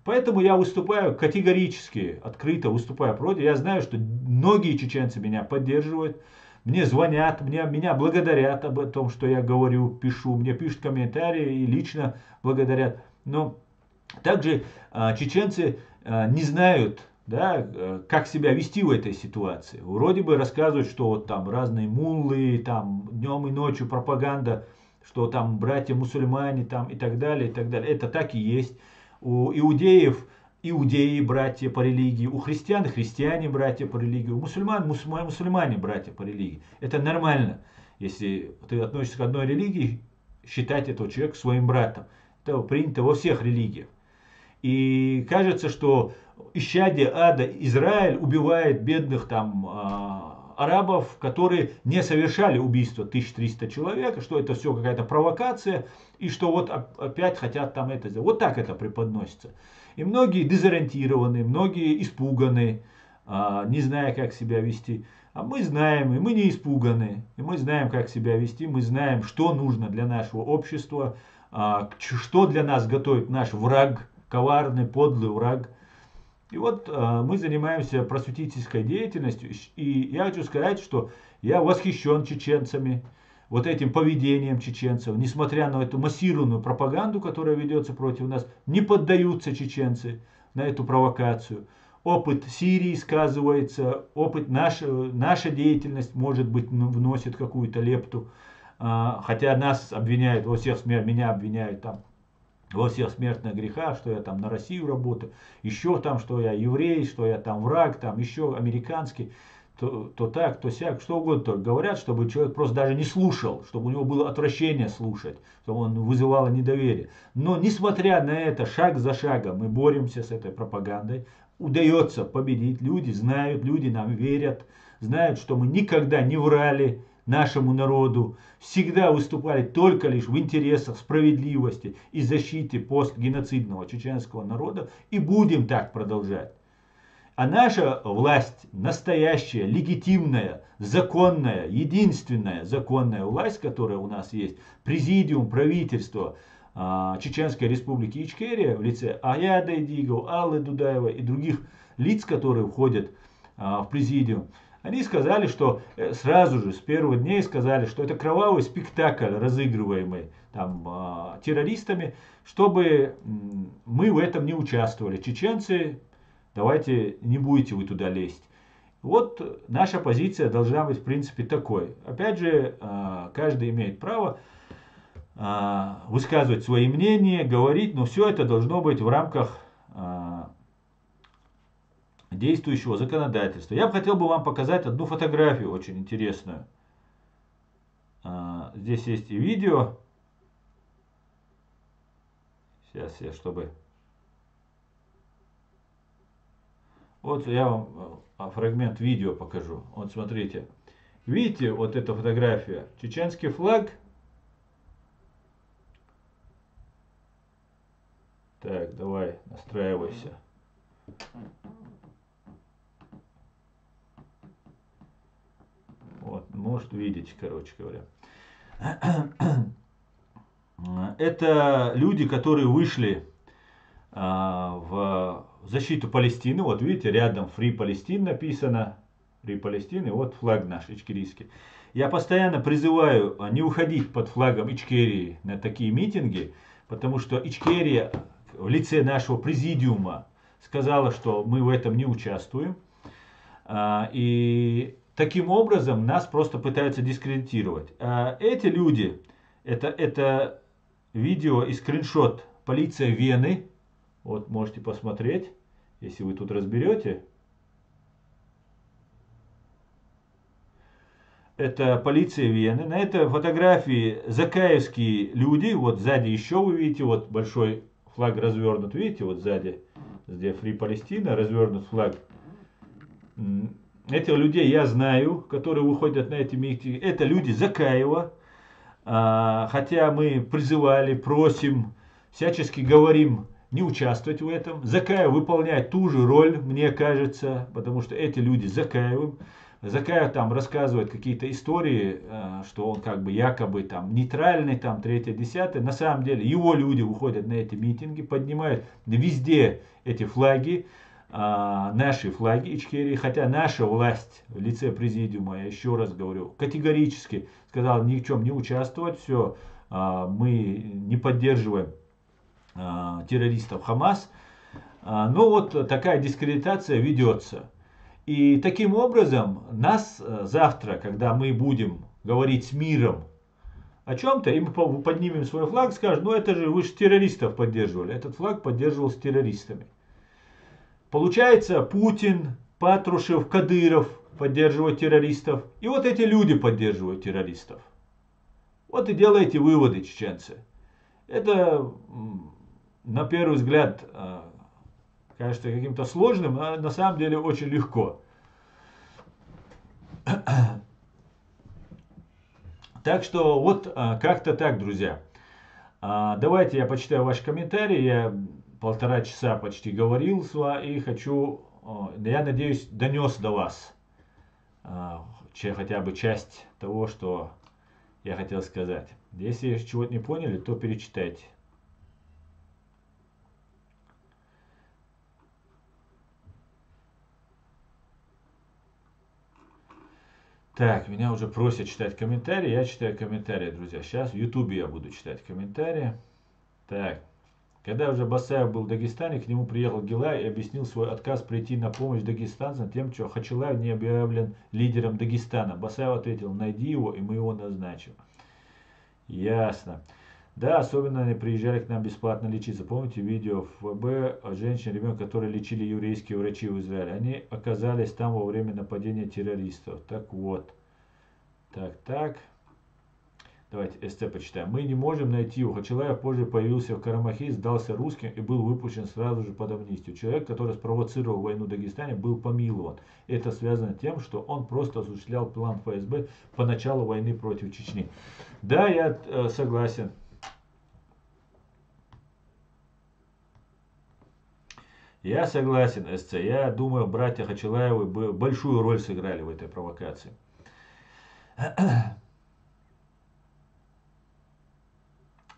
Поэтому я выступаю категорически, открыто выступаю против. Я знаю, что многие чеченцы меня поддерживают. Мне звонят, мне, меня благодарят об том, что я говорю, пишу. Мне пишут комментарии и лично благодарят. Но также а, чеченцы а, не знают, да, как себя вести в этой ситуации. Вроде бы рассказывают, что вот там разные муллы, там днем и ночью пропаганда, что там братья-мусульмане там, и так далее, и так далее. Это так и есть. У иудеев иудеи братья по религии, у христиан христиане братья по религии, у мусульман мусульмане братья по религии. Это нормально, если ты относишься к одной религии, считать этого человека своим братом. Это принято во всех религиях. И кажется, что исчадие ада Израиль убивает бедных там арабов, которые не совершали убийство тысячи трёхсот человек, что это все какая-то провокация, и что вот опять хотят там это сделать. Вот так это преподносится. И многие дезориентированы, многие испуганы, не зная, как себя вести. А мы знаем, и мы не испуганы, и мы знаем, как себя вести, мы знаем, что нужно для нашего общества, что для нас готовит наш враг, коварный, подлый враг. И вот э, мы занимаемся просветительской деятельностью, и я хочу сказать, что я восхищен чеченцами, вот этим поведением чеченцев, несмотря на эту массированную пропаганду, которая ведется против нас, не поддаются чеченцы на эту провокацию. Опыт Сирии сказывается, опыт наша, наша деятельность, может быть, вносит какую-то лепту, э, хотя нас обвиняют во всех смертях, меня обвиняют там во всех смертных грехах, что я там на Россию работаю, еще там, что я еврей, что я там враг, там еще американский, то, то так, то сяк, что угодно только говорят, чтобы человек просто даже не слушал, чтобы у него было отвращение слушать, чтобы он вызывало недоверие. Но несмотря на это, шаг за шагом мы боремся с этой пропагандой, удается победить, люди знают, люди нам верят, знают, что мы никогда не врали нашему народу, всегда выступали только лишь в интересах справедливости и защите постгеноцидного чеченского народа, и будем так продолжать. А наша власть, настоящая, легитимная, законная, единственная законная власть, которая у нас есть, президиум правительства Чеченской республики Ичкерия в лице Аяда Идигова, Аллы Дудаева и других лиц, которые входят в президиум, они сказали, что сразу же, с первых дней сказали, что это кровавый спектакль, разыгрываемый там, террористами, чтобы мы в этом не участвовали. Чеченцы, давайте не будете вы туда лезть. Вот наша позиция должна быть, в принципе, такой. Опять же, каждый имеет право высказывать свои мнения, говорить, но все это должно быть в рамках действующего законодательства. Я бы хотел бы вам показать одну фотографию очень интересную. Здесь есть и видео. Сейчас я, чтобы... Вот я вам фрагмент видео покажу. Вот смотрите. Видите, вот эта фотография. Чеченский флаг. Так, давай, настраивайся. Вот, может видеть, короче говоря. Это люди, которые вышли а, в защиту Палестины. Вот видите, рядом Free Palestine написано. Free Palestine. И вот флаг наш, ичкерийский. Я постоянно призываю не уходить под флагом Ичкерии на такие митинги, потому что Ичкерия в лице нашего президиума сказала, что мы в этом не участвуем. И таким образом нас просто пытаются дискредитировать. Эти люди, это, это видео и скриншот полиция Вены. Вот можете посмотреть, если вы тут разберете. Это полиция Вены. На этой фотографии закаевские люди. Вот сзади еще вы видите, вот большой флаг развернут. Видите, вот сзади, где Free Palestine, развернут флаг. Этих людей я знаю, которые выходят на эти митинги. Это люди Закаева. Хотя мы призывали, просим, всячески говорим не участвовать в этом. Закаев выполняет ту же роль, мне кажется, потому что эти люди Закаевым. Закаев там рассказывает какие-то истории, что он как бы якобы там нейтральный, там третье-десятое. На самом деле его люди выходят на эти митинги, поднимают везде эти флаги, наши флаги Ичкерии. Хотя наша власть в лице президиума, я еще раз говорю, категорически сказала ни в чем не участвовать. Все, мы не поддерживаем террористов Хамас. Но вот такая дискредитация ведется. И таким образом нас завтра, когда мы будем говорить с миром о чем-то, и мы поднимем свой флаг, скажем, ну это же вы же террористов поддерживали. Этот флаг поддерживал с террористами. Получается, Путин, Патрушев, Кадыров поддерживают террористов. И вот эти люди поддерживают террористов. Вот и делаете выводы, чеченцы. Это, на первый взгляд, кажется каким-то сложным, но на самом деле очень легко. Так что вот как-то так, друзья. Давайте я почитаю ваши комментарии. Я полтора часа почти говорил с вами и хочу, я надеюсь, донес до вас хотя бы часть того, что я хотел сказать. Если чего-то не поняли, то перечитайте. Так, меня уже просят читать комментарии. Я читаю комментарии, друзья. Сейчас в Ютубе я буду читать комментарии. Так. Когда уже Басаев был в Дагестане, к нему приехал Гилай и объяснил свой отказ прийти на помощь дагестанцам тем, что Хачилаев не объявлен лидером Дагестана. Басаев ответил, найди его, и мы его назначим. Ясно. Да, особенно они приезжали к нам бесплатно лечиться. Помните видео ФБ о женщине, ребенка, которые лечили еврейские врачи в Израиле? Они оказались там во время нападения террористов. Так вот. Так, так. Давайте СТ почитаем. Мы не можем найти его. Хачилаев позже появился в Карамахе, сдался русским и был выпущен сразу же под амнистию. Человек, который спровоцировал войну в Дагестане, был помилован. Это связано с тем, что он просто осуществлял план ФСБ по началу войны против Чечни. Да, я э, согласен. Я согласен, СЦ. Я думаю, братья Хачилаевы большую роль сыграли в этой провокации.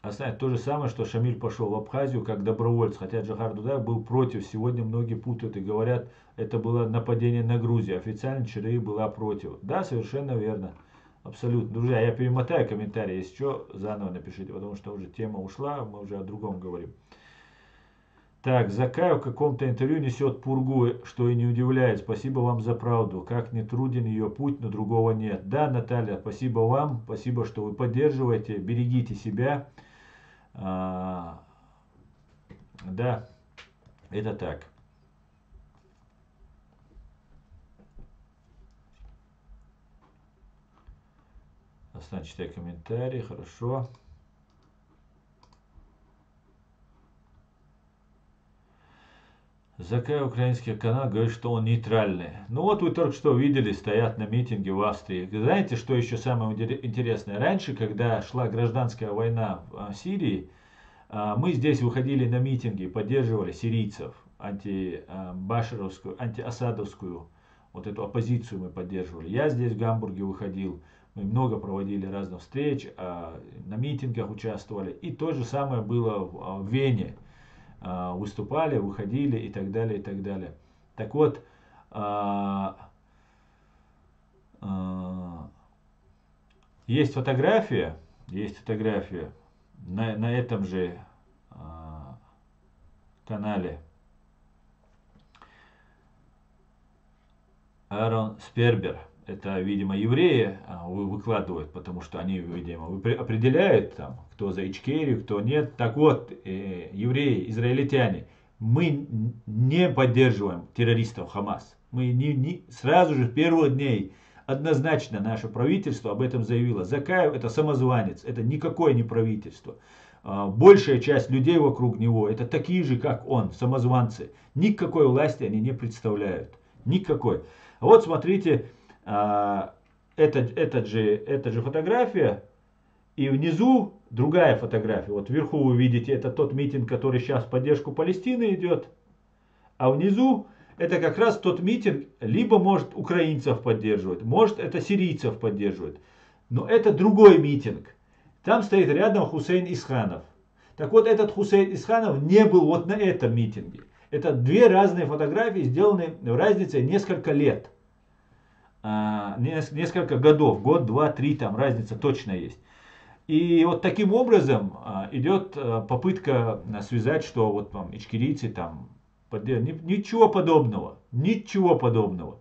А знаете, то же самое, что Шамиль пошел в Абхазию как добровольец. Хотя Джохар Дудаев был против. Сегодня многие путают и говорят, это было нападение на Грузию. Официально ЧРИ была против. Да, совершенно верно. Абсолютно. Друзья, я перемотаю комментарии. Если что, заново напишите, потому что уже тема ушла. Мы уже о другом говорим. Так, Закаев в каком-то интервью несет пургу, что и не удивляет. Спасибо вам за правду. Как не труден ее путь, но другого нет. Да, Наталья, спасибо вам. Спасибо, что вы поддерживаете. Берегите себя. А, да, это так. Остань, читай комментарии. Хорошо. Закаев, украинский канал, говорит, что он нейтральный. Ну вот вы только что видели, стоят на митинге в Австрии. Знаете, что еще самое интересное? Раньше, когда шла гражданская война в Сирии, мы здесь выходили на митинги, поддерживали сирийцев, антибашаровскую, антиасадовскую, вот эту оппозицию мы поддерживали. Я здесь в Гамбурге выходил, мы много проводили разных встреч, на митингах участвовали. И то же самое было в Вене. Выступали, выходили и так далее, и так далее. Так вот, а, а, есть фотография, есть фотография на, на этом же а, канале Аарон Спербер. Это, видимо, евреи выкладывают, потому что они, видимо, определяют, там, кто за Ичкерию, кто нет. Так вот, евреи, израильтяне, мы не поддерживаем террористов Хамас. Мы не, не, сразу же, в первых дней, однозначно наше правительство об этом заявило. Закаев — это самозванец, это никакое не правительство. Большая часть людей вокруг него — это такие же, как он, самозванцы. Никакой власти они не представляют. Никакой. Вот смотрите, это, это же, это же фотография, и внизу другая фотография. Вот вверху вы видите, это тот митинг, который сейчас в поддержку Палестины идет. А внизу это как раз тот митинг, либо может украинцев поддерживать, может это сирийцев поддерживает. Но это другой митинг. Там стоит рядом Хусейн Исханов. Так вот, этот Хусейн Исханов не был вот на этом митинге. Это две разные фотографии, сделаны в разнице несколько лет. Несколько годов. Год, два, три, там разница точно есть. И вот таким образом идет попытка связать, что вот там ичкерийцы там... Ничего подобного. Ничего подобного.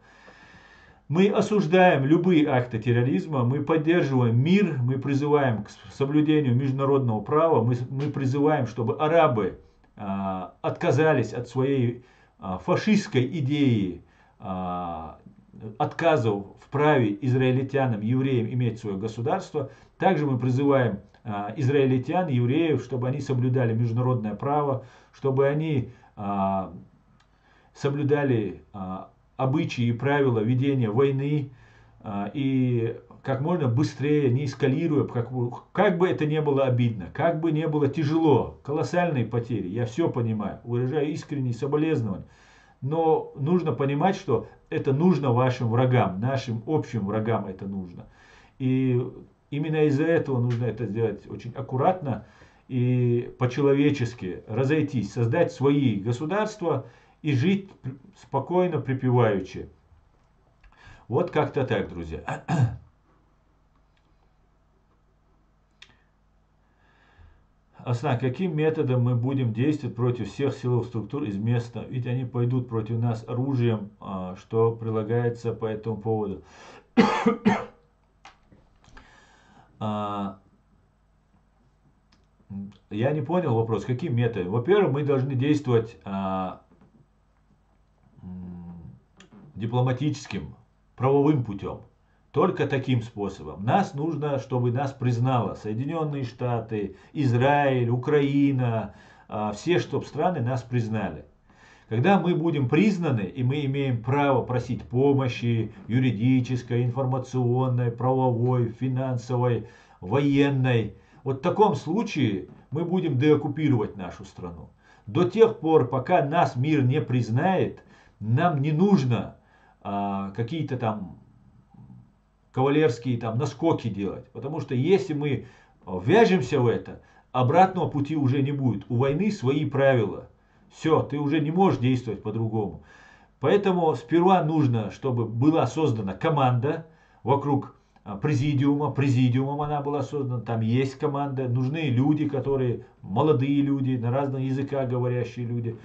Мы осуждаем любые акты терроризма, мы поддерживаем мир, мы призываем к соблюдению международного права, мы, мы призываем, чтобы арабы э, отказались от своей э, фашистской идеи э, отказов в праве израильтянам, евреям иметь свое государство. Также мы призываем э, израильтян, евреев, чтобы они соблюдали международное право, чтобы они э, соблюдали э, обычаи и правила ведения войны, и как можно быстрее, не эскалируя, как, как бы это ни было обидно, как бы ни было тяжело, колоссальные потери, я все понимаю, выражаю искренние соболезнования, но нужно понимать, что это нужно вашим врагам, нашим общим врагам это нужно. И именно из-за этого нужно это сделать очень аккуратно и по-человечески, разойтись, создать свои государства и жить спокойно, припеваючи. Вот как-то так, друзья. Асна, каким методом мы будем действовать против всех силовых структур из места? Ведь они пойдут против нас оружием, что прилагается по этому поводу. Я не понял вопрос. Каким методом? Во-первых, мы должны действовать... дипломатическим, правовым путем. Только таким способом. Нас нужно, чтобы нас признало Соединенные Штаты, Израиль, Украина, все, чтобы страны нас признали. Когда мы будем признаны, и мы имеем право просить помощи юридической, информационной, правовой, финансовой, военной, вот в таком случае мы будем деоккупировать нашу страну. До тех пор, пока нас мир не признает, нам не нужно а, какие-то там кавалерские там наскоки делать. Потому что если мы вяжемся в это, обратного пути уже не будет. У войны свои правила. Все, ты уже не можешь действовать по-другому. Поэтому сперва нужно, чтобы была создана команда вокруг президиума. Президиумом она была создана. Там есть команда. Нужны люди, которые молодые люди, на разных языках говорящие люди.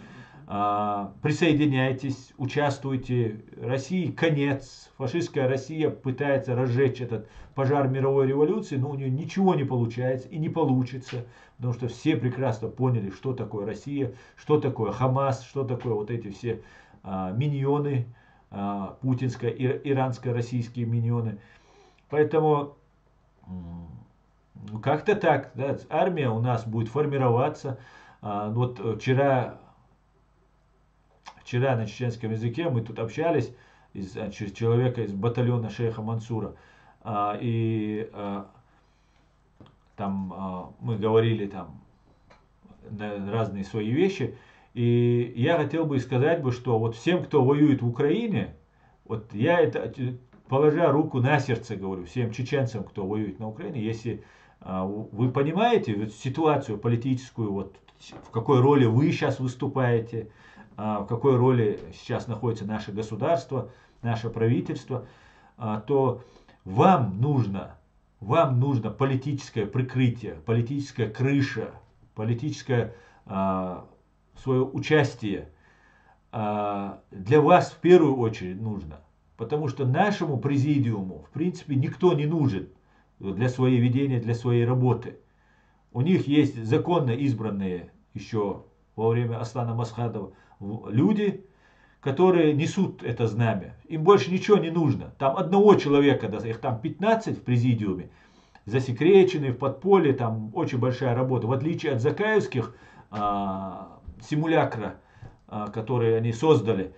Присоединяйтесь, участвуйте. России конец. Фашистская Россия пытается разжечь этот пожар мировой революции, но у нее ничего не получается и не получится, потому что все прекрасно поняли, что такое Россия, что такое Хамас, что такое вот эти все а, миньоны, а, путинская, иранско-российские миньоны. Поэтому как-то так, да, армия у нас будет формироваться. А, вот вчера... Вчера на чеченском языке мы тут общались из человека из батальона шейха Мансура. И там мы говорили там разные свои вещи. И я хотел бы сказать, бы, что вот всем, кто воюет в Украине, вот я это, положа руку на сердце, говорю, всем чеченцам, кто воюет на Украине, если вы понимаете ситуацию политическую, вот в какой роли вы сейчас выступаете, в какой роли сейчас находится наше государство, наше правительство, то вам нужно, вам нужно политическое прикрытие, политическая крыша, политическое а, свое участие. А, для вас в первую очередь нужно. Потому что нашему президиуму, в принципе, никто не нужен для своей ведения, для своей работы. У них есть законно избранные еще во время Аслана Масхадова люди, которые несут это знамя. Им больше ничего не нужно. Там одного человека, их там пятнадцать в президиуме, засекреченные в подполье, там очень большая работа. В отличие от закаевских а, симулякра, а, которые они создали,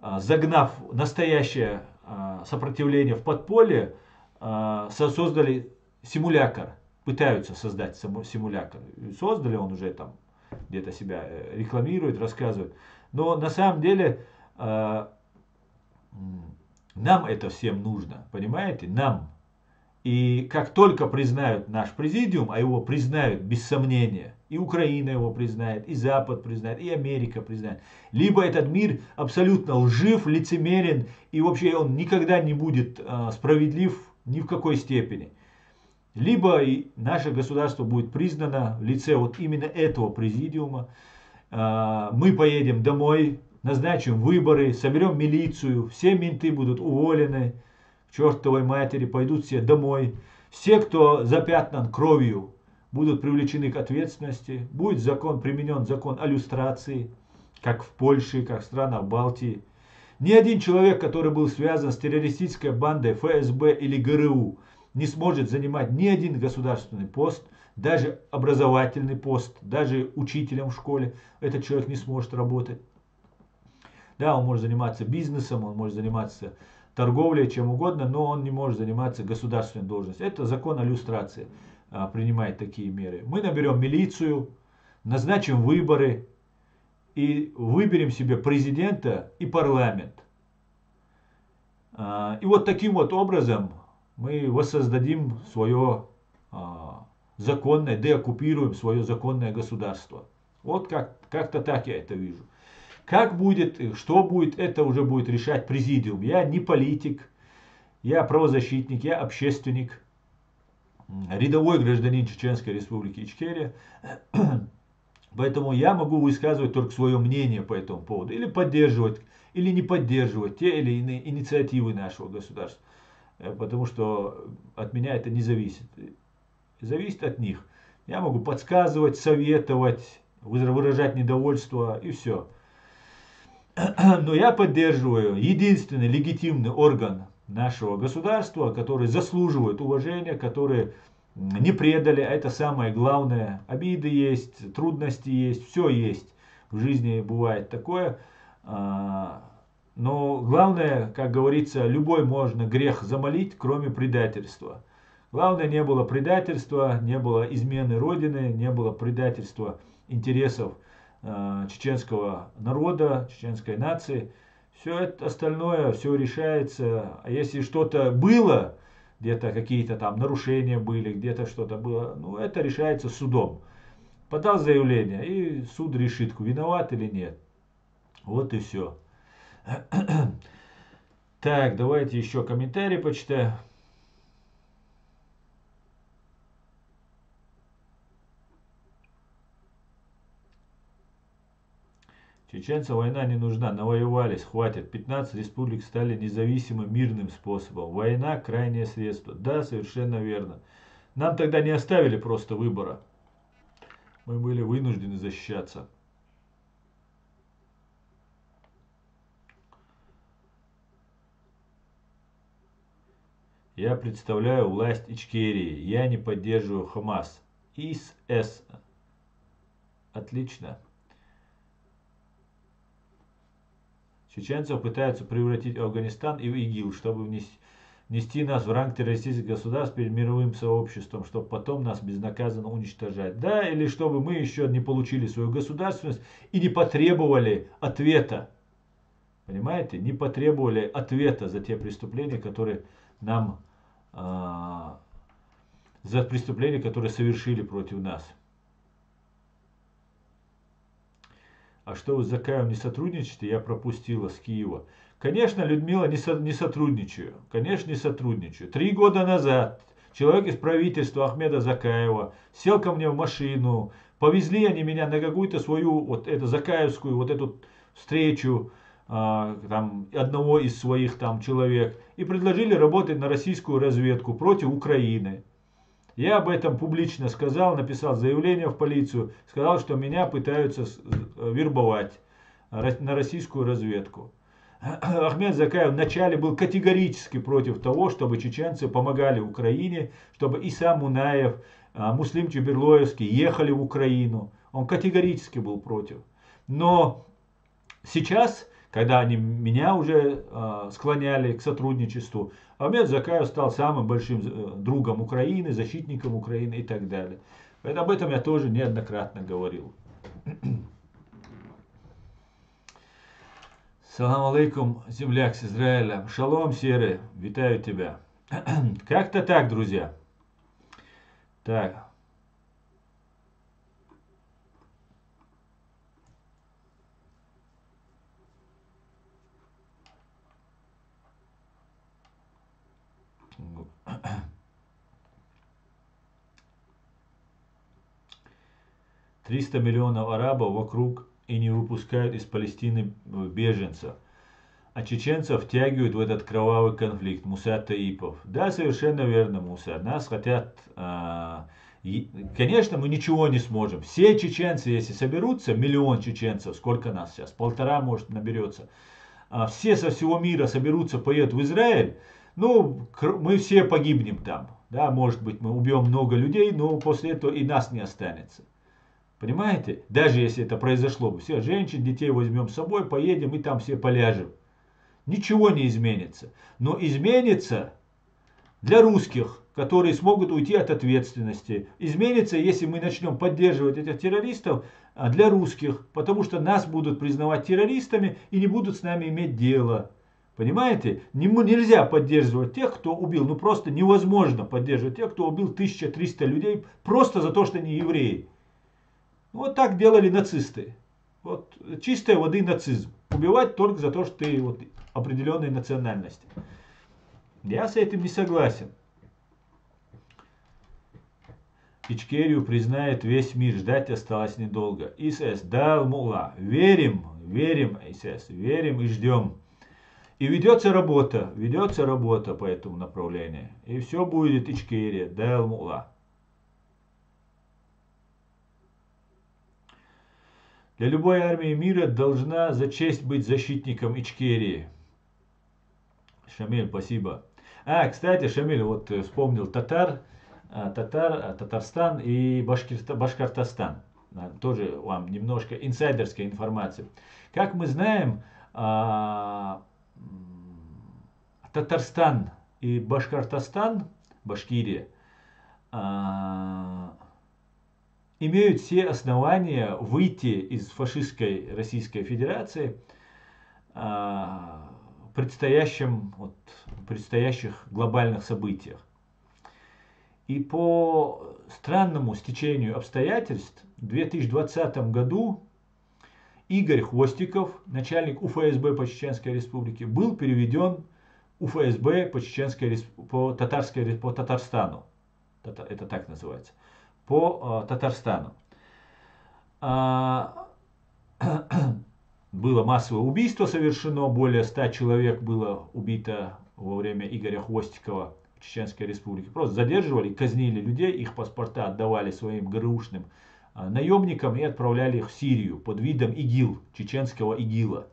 а, загнав настоящее а, сопротивление в подполье, а, создали симулякр. Пытаются создать симулякр. Создали, он уже там где-то себя рекламирует, рассказывает. Но на самом деле э, нам это всем нужно, понимаете? Нам. И как только признают наш президиум, а его признают без сомнения, и Украина его признает, и Запад признает, и Америка признает, либо этот мир абсолютно лжив, лицемерен, и вообще он никогда не будет э, справедлив ни в какой степени. Либо и наше государство будет признано в лице вот именно этого президиума. Мы поедем домой, назначим выборы, соберем милицию, все менты будут уволены, к чертовой матери, пойдут все домой. Все, кто запятнан кровью, будут привлечены к ответственности. Будет закон применен, закон о люстрации, как в Польше, как в странах Балтии. Ни один человек, который был связан с террористической бандой эф эс бэ или гэ эр у, не сможет занимать ни один государственный пост, даже образовательный пост, даже учителем в школе. Этот человек не сможет работать. Да, он может заниматься бизнесом, он может заниматься торговлей, чем угодно, но он не может заниматься государственной должностью. Это закон о люстрации а, принимает такие меры. Мы наберем милицию, назначим выборы и выберем себе президента и парламент. А, и вот таким вот образом мы воссоздадим свое а, законное, деоккупируем свое законное государство. Вот как, как-то так я это вижу. Как будет, что будет, это уже будет решать президиум. Я не политик, я правозащитник, я общественник, рядовой гражданин Чеченской республики Ичкерия. Поэтому я могу высказывать только свое мнение по этому поводу. Или поддерживать, или не поддерживать те или иные инициативы нашего государства. Потому что от меня это не зависит. Зависит от них. Я могу подсказывать, советовать, выражать недовольство и все. Но я поддерживаю единственный легитимный орган нашего государства, который заслуживает уважения, который не предали. А это самое главное. Обиды есть, трудности есть, все есть. В жизни бывает такое. Но главное, как говорится, любой можно грех замолить, кроме предательства. Главное, не было предательства, не было измены Родины, не было предательства интересов э, чеченского народа, чеченской нации. Все это остальное, все решается. А если что-то было, где-то какие-то там нарушения были, где-то что-то было, ну это решается судом. Подал заявление, и суд решит, виноват или нет. Вот и все. Так, давайте еще комментарии почитаю. Чеченцам война не нужна, навоевались, хватит. пятнадцать республик стали независимым мирным способом. Война – крайнее средство. Да, совершенно верно. Нам тогда не оставили просто выбора. Мы были вынуждены защищаться. Я представляю власть Ичкерии. Я не поддерживаю Хамас. ИС-С. Отлично. Чеченцев пытаются превратить Афганистан и в ИГИЛ, чтобы внести нас в ранг террористических государств перед мировым сообществом, чтобы потом нас безнаказанно уничтожать. Да, или чтобы мы еще не получили свою государственность и не потребовали ответа. Понимаете? Не потребовали ответа за те преступления, которые нам, э, за преступления, которые совершили против нас. А что вы с Закаевым не сотрудничаете? Я пропустила с Киева. Конечно, Людмила, не, со, не сотрудничаю. Конечно, не сотрудничаю. Три года назад человек из правительства Ахмеда Закаева сел ко мне в машину. Повезли они меня на какую-то свою, вот эту закаевскую, вот эту встречу. там, одного из своих там человек и предложили работать на российскую разведку против Украины. Я об этом публично сказал, написал заявление в полицию, сказал, что меня пытаются вербовать на российскую разведку. Ахмед Закаев вначале был категорически против того, чтобы чеченцы помогали Украине, чтобы Исам Унаев, Муслим Чеберлоевский ехали в Украину. Он категорически был против. Но сейчас, когда они меня уже склоняли к сотрудничеству, Ахмед Закаев стал самым большим другом Украины, защитником Украины и так далее. Об этом я тоже неоднократно говорил. Салам алейкум, земляк с Израиля. Шалом, серый, витаю тебя. Как-то так, друзья. Так. триста миллионов арабов вокруг и не выпускают из Палестины беженцев, а чеченцев втягивают в этот кровавый конфликт. Мусад Таипов. Да, совершенно верно, Мусад. Нас хотят... А, и, конечно, мы ничего не сможем. Все чеченцы, если соберутся, миллион чеченцев, сколько нас сейчас? Полтора, может, наберется. А все со всего мира соберутся, поедут в Израиль, ну, мы все погибнем там. Да, может быть, мы убьем много людей, но после этого и нас не останется. Понимаете? Даже если это произошло, все женщин, детей возьмем с собой, поедем и там все поляжем. Ничего не изменится. Но изменится для русских, которые смогут уйти от ответственности. Изменится, если мы начнем поддерживать этих террористов для русских, потому что нас будут признавать террористами и не будут с нами иметь дело. Понимаете? Нельзя поддерживать тех, кто убил. Ну просто невозможно поддерживать тех, кто убил тысячу триста людей просто за то, что они евреи. Вот так делали нацисты. Вот чистой воды нацизм. Убивать только за то, что ты вот определенной национальности. Я с этим не согласен. Ичкерию признает весь мир. Ждать осталось недолго. ИСС дал мула. Верим, верим, ИСС, верим и ждем. И ведется работа, ведется работа по этому направлению. И все будет Ичкерия, дал мула. Для любой армии мира должна за честь быть защитником Ичкерии. Шамиль, спасибо. А, кстати, Шамиль, вот вспомнил татар, татар, Татарстан и Башкортостан. Тоже вам немножко инсайдерской информации. Как мы знаем, Татарстан и Башкортостан, Башкирия, имеют все основания выйти из фашистской Российской Федерации а, в предстоящем, вот, предстоящих глобальных событиях. И по странному стечению обстоятельств в две тысячи двадцатом году Игорь Хвостиков, начальник УФСБ по Чеченской республике, был переведен УФСБ по, Чеченской, по, татарской, по Татарстану, это так называется, по Татарстану. Было массовое убийство совершено, более ста человек было убито во время Игоря Хвостикова в Чеченской республике. Просто задерживали, казнили людей, их паспорта отдавали своим ГРУшным наемникам и отправляли их в Сирию под видом ИГИЛ, чеченского ИГИЛа.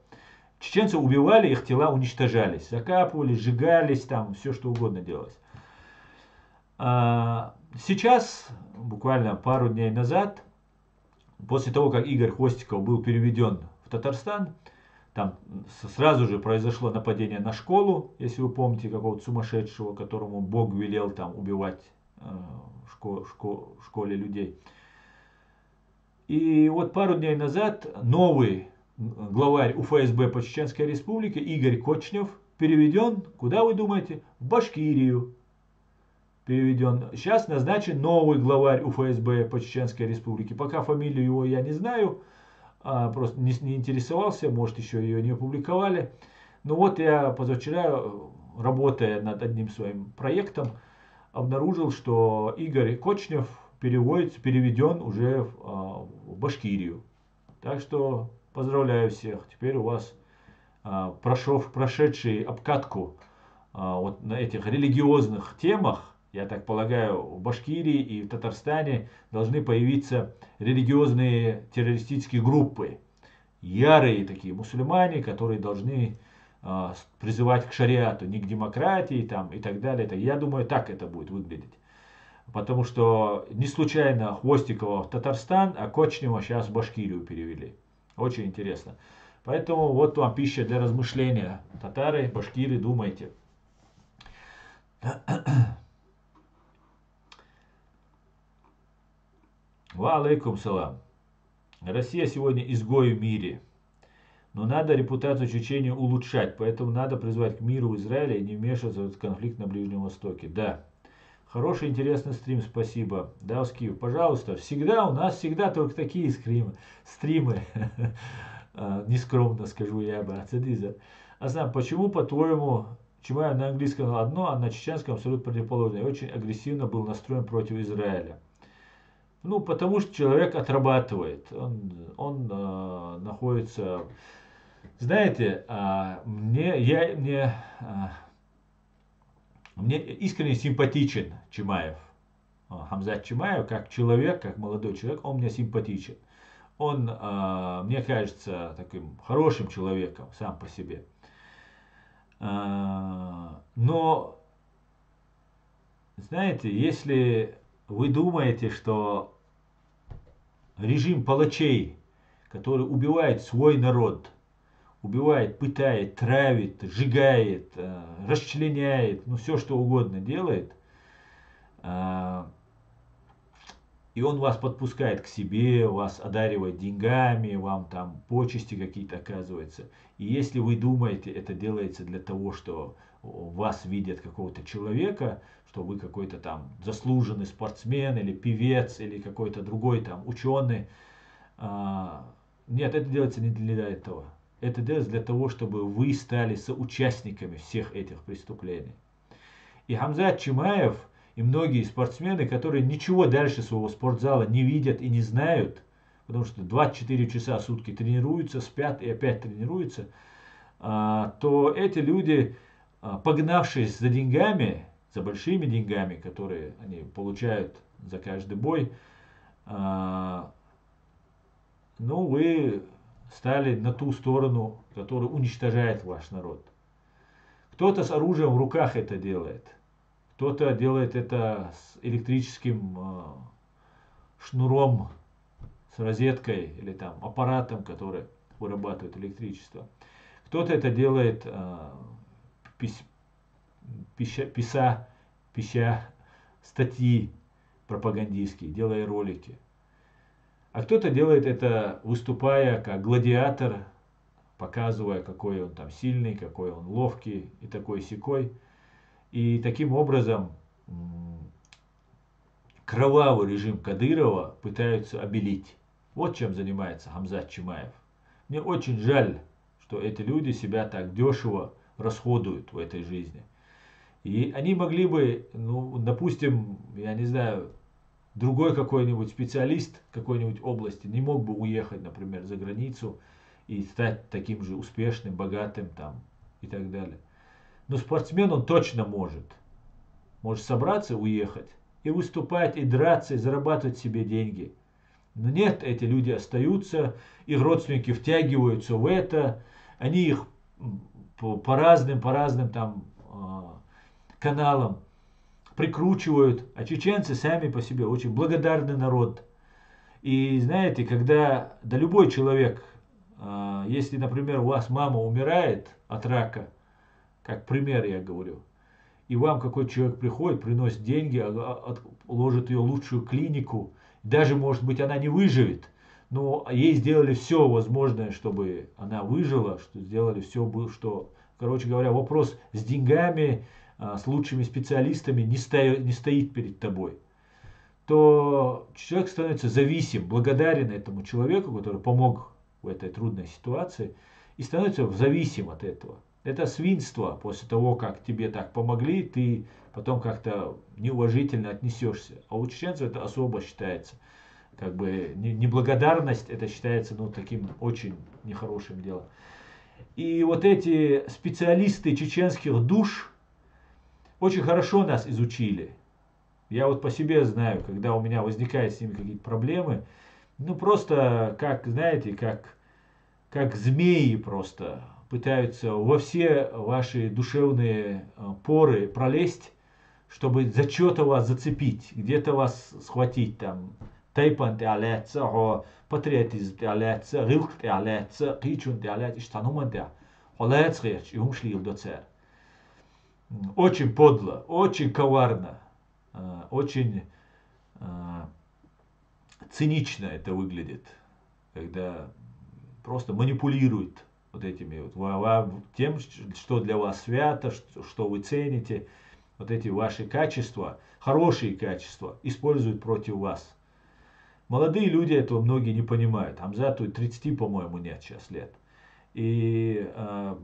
Чеченцы убивали, их тела уничтожались, закапывали, сжигались, там все что угодно делалось. Сейчас, буквально пару дней назад, после того, как Игорь Хвостиков был переведен в Татарстан, там сразу же произошло нападение на школу, если вы помните, какого-то сумасшедшего, которому Бог велел там убивать э, в школе, в школе людей. И вот пару дней назад новый главарь УФСБ по Чеченской республике Игорь Кочнев переведен, куда вы думаете, в Башкирию. Переведен. Сейчас назначен новый главарь УФСБ по Чеченской республике. Пока фамилию его я не знаю, просто не, не интересовался, может еще ее не опубликовали. Но вот я позавчера, работая над одним своим проектом, обнаружил, что Игорь Кочнев переводится, переведен уже в, в Башкирию. Так что поздравляю всех, теперь у вас прошедший обкатку вот на этих религиозных темах, я так полагаю, в Башкирии и в Татарстане должны появиться религиозные террористические группы. Ярые такие мусульмане, которые должны призывать к шариату, не к демократии там, и так далее. Я думаю, так это будет выглядеть. Потому что не случайно Хвостикова в Татарстан, а Кочнева сейчас в Башкирию перевели. Очень интересно. Поэтому вот вам пища для размышления. Татары, башкиры, думайте. Ва алейкум салам. Россия сегодня изгой в мире. Но надо репутацию Чечении улучшать. Поэтому надо призвать к миру в Израиле и не вмешиваться в этот конфликт на Ближнем Востоке. Да. Хороший, интересный стрим, спасибо. Да, Ускиев, пожалуйста. Всегда у нас, всегда только такие скримы, стримы. Нескромно скажу я, брат. Аслан, почему, по-твоему, Чимаев на английском одно, а на чеченском абсолютно противоположное? Очень агрессивно был настроен против Израиля. Ну, потому что человек отрабатывает. Он, он э, находится... Знаете, э, мне... Я, мне э, Мне искренне симпатичен Чимаев. Хамзат Чимаев, как человек, как молодой человек, он мне симпатичен. Он, мне кажется, таким хорошим человеком сам по себе. Но, знаете, если вы думаете, что режим палачей, который убивает свой народ, убивает, пытает, травит, сжигает, расчленяет, ну все что угодно делает. И он вас подпускает к себе, вас одаривает деньгами, вам там почести какие-то оказываются. И если вы думаете, это делается для того, что вас видят какого-то человека, что вы какой-то там заслуженный спортсмен или певец или какой-то другой там ученый. Нет, это делается не для этого. Это делается для того, чтобы вы стали соучастниками всех этих преступлений. И Хамзат Чимаев, и многие спортсмены, которые ничего дальше своего спортзала не видят и не знают, потому что двадцать четыре часа в сутки тренируются, спят и опять тренируются, то эти люди, погнавшись за деньгами, за большими деньгами, которые они получают за каждый бой, ну, вы... стали на ту сторону, которая уничтожает ваш народ. Кто-то с оружием в руках это делает. Кто-то делает это с электрическим э, шнуром, с розеткой или там аппаратом, который вырабатывает электричество. Кто-то это делает э, пись, пища, писа, пища, статьи пропагандистские, делая ролики. А кто-то делает это, выступая как гладиатор, показывая, какой он там сильный, какой он ловкий и такой-сякой. И таким образом кровавый режим Кадырова пытаются обелить. Вот чем занимается Хамзат Чимаев. Мне очень жаль, что эти люди себя так дешево расходуют в этой жизни. И они могли бы, ну, допустим, я не знаю... Другой какой-нибудь специалист какой-нибудь области не мог бы уехать, например, за границу и стать таким же успешным, богатым там и так далее. Но спортсмен он точно может. Может собраться, уехать и выступать, и драться, и зарабатывать себе деньги. Но нет, эти люди остаются, их родственники втягиваются в это, они их по разным, по разным там каналам прикручивают, а чеченцы сами по себе очень благодарный народ. И знаете, когда, да любой человек, э, если, например, у вас мама умирает от рака, как пример я говорю, и вам какой человек приходит, приносит деньги, ложит ее в лучшую клинику, даже, может быть, она не выживет, но ей сделали все возможное, чтобы она выжила, что сделали все, что, короче говоря, вопрос с деньгами, с лучшими специалистами не, сто, не стоит перед тобой, то человек становится зависим, благодарен этому человеку, который помог в этой трудной ситуации, и становится зависим от этого. Это свинство после того, как тебе так помогли, ты потом как-то неуважительно отнесешься. А у чеченцев это особо считается. Как бы неблагодарность, это считается ну, таким очень нехорошим делом. И вот эти специалисты чеченских душ очень хорошо нас изучили. Я вот по себе знаю, когда у меня возникают с ними какие-то проблемы, ну просто, как, знаете, как, как змеи просто пытаются во все ваши душевные поры пролезть, чтобы за что-то вас зацепить, где-то вас схватить там. Тайпанты аляца, патриотизм аляца, рилкты аляца, кичунты аляца, штануманты аляц речь, и умшли их до цер. Очень подло, очень коварно, очень цинично это выглядит, когда просто манипулируют вот этими, вот, тем, что для вас свято, что вы цените, вот эти ваши качества, хорошие качества, используют против вас. Молодые люди этого многие не понимают. Хамзату тридцати, по-моему, нет сейчас лет. И э,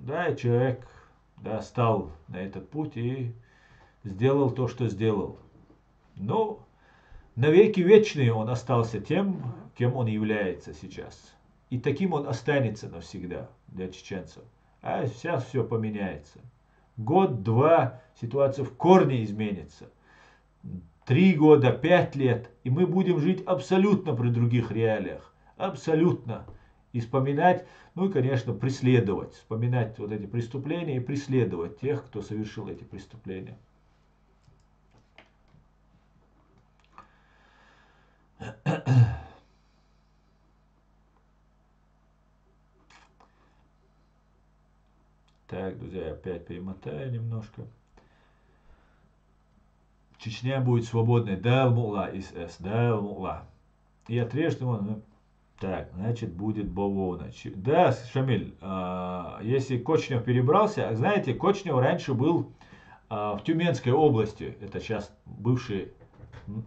да, человек да, стал на этот путь и сделал то, что сделал. Но навеки вечные он остался тем, кем он является сейчас. И таким он останется навсегда для чеченцев. А сейчас все поменяется. Год-два ситуация в корне изменится. Три года, пять лет, и мы будем жить абсолютно при других реалиях. Абсолютно. И вспоминать, ну и, конечно, преследовать. Вспоминать вот эти преступления и преследовать тех, кто совершил эти преступления. Так, друзья, опять перемотаю немножко. Чечня будет свободной. Да, мула, ИСС, да, мула. И отрежем. Так, значит, будет бавовна. Да, Шамиль, э, если Кочнев перебрался, знаете, Кочнев раньше был э, в Тюменской области. Это сейчас бывший,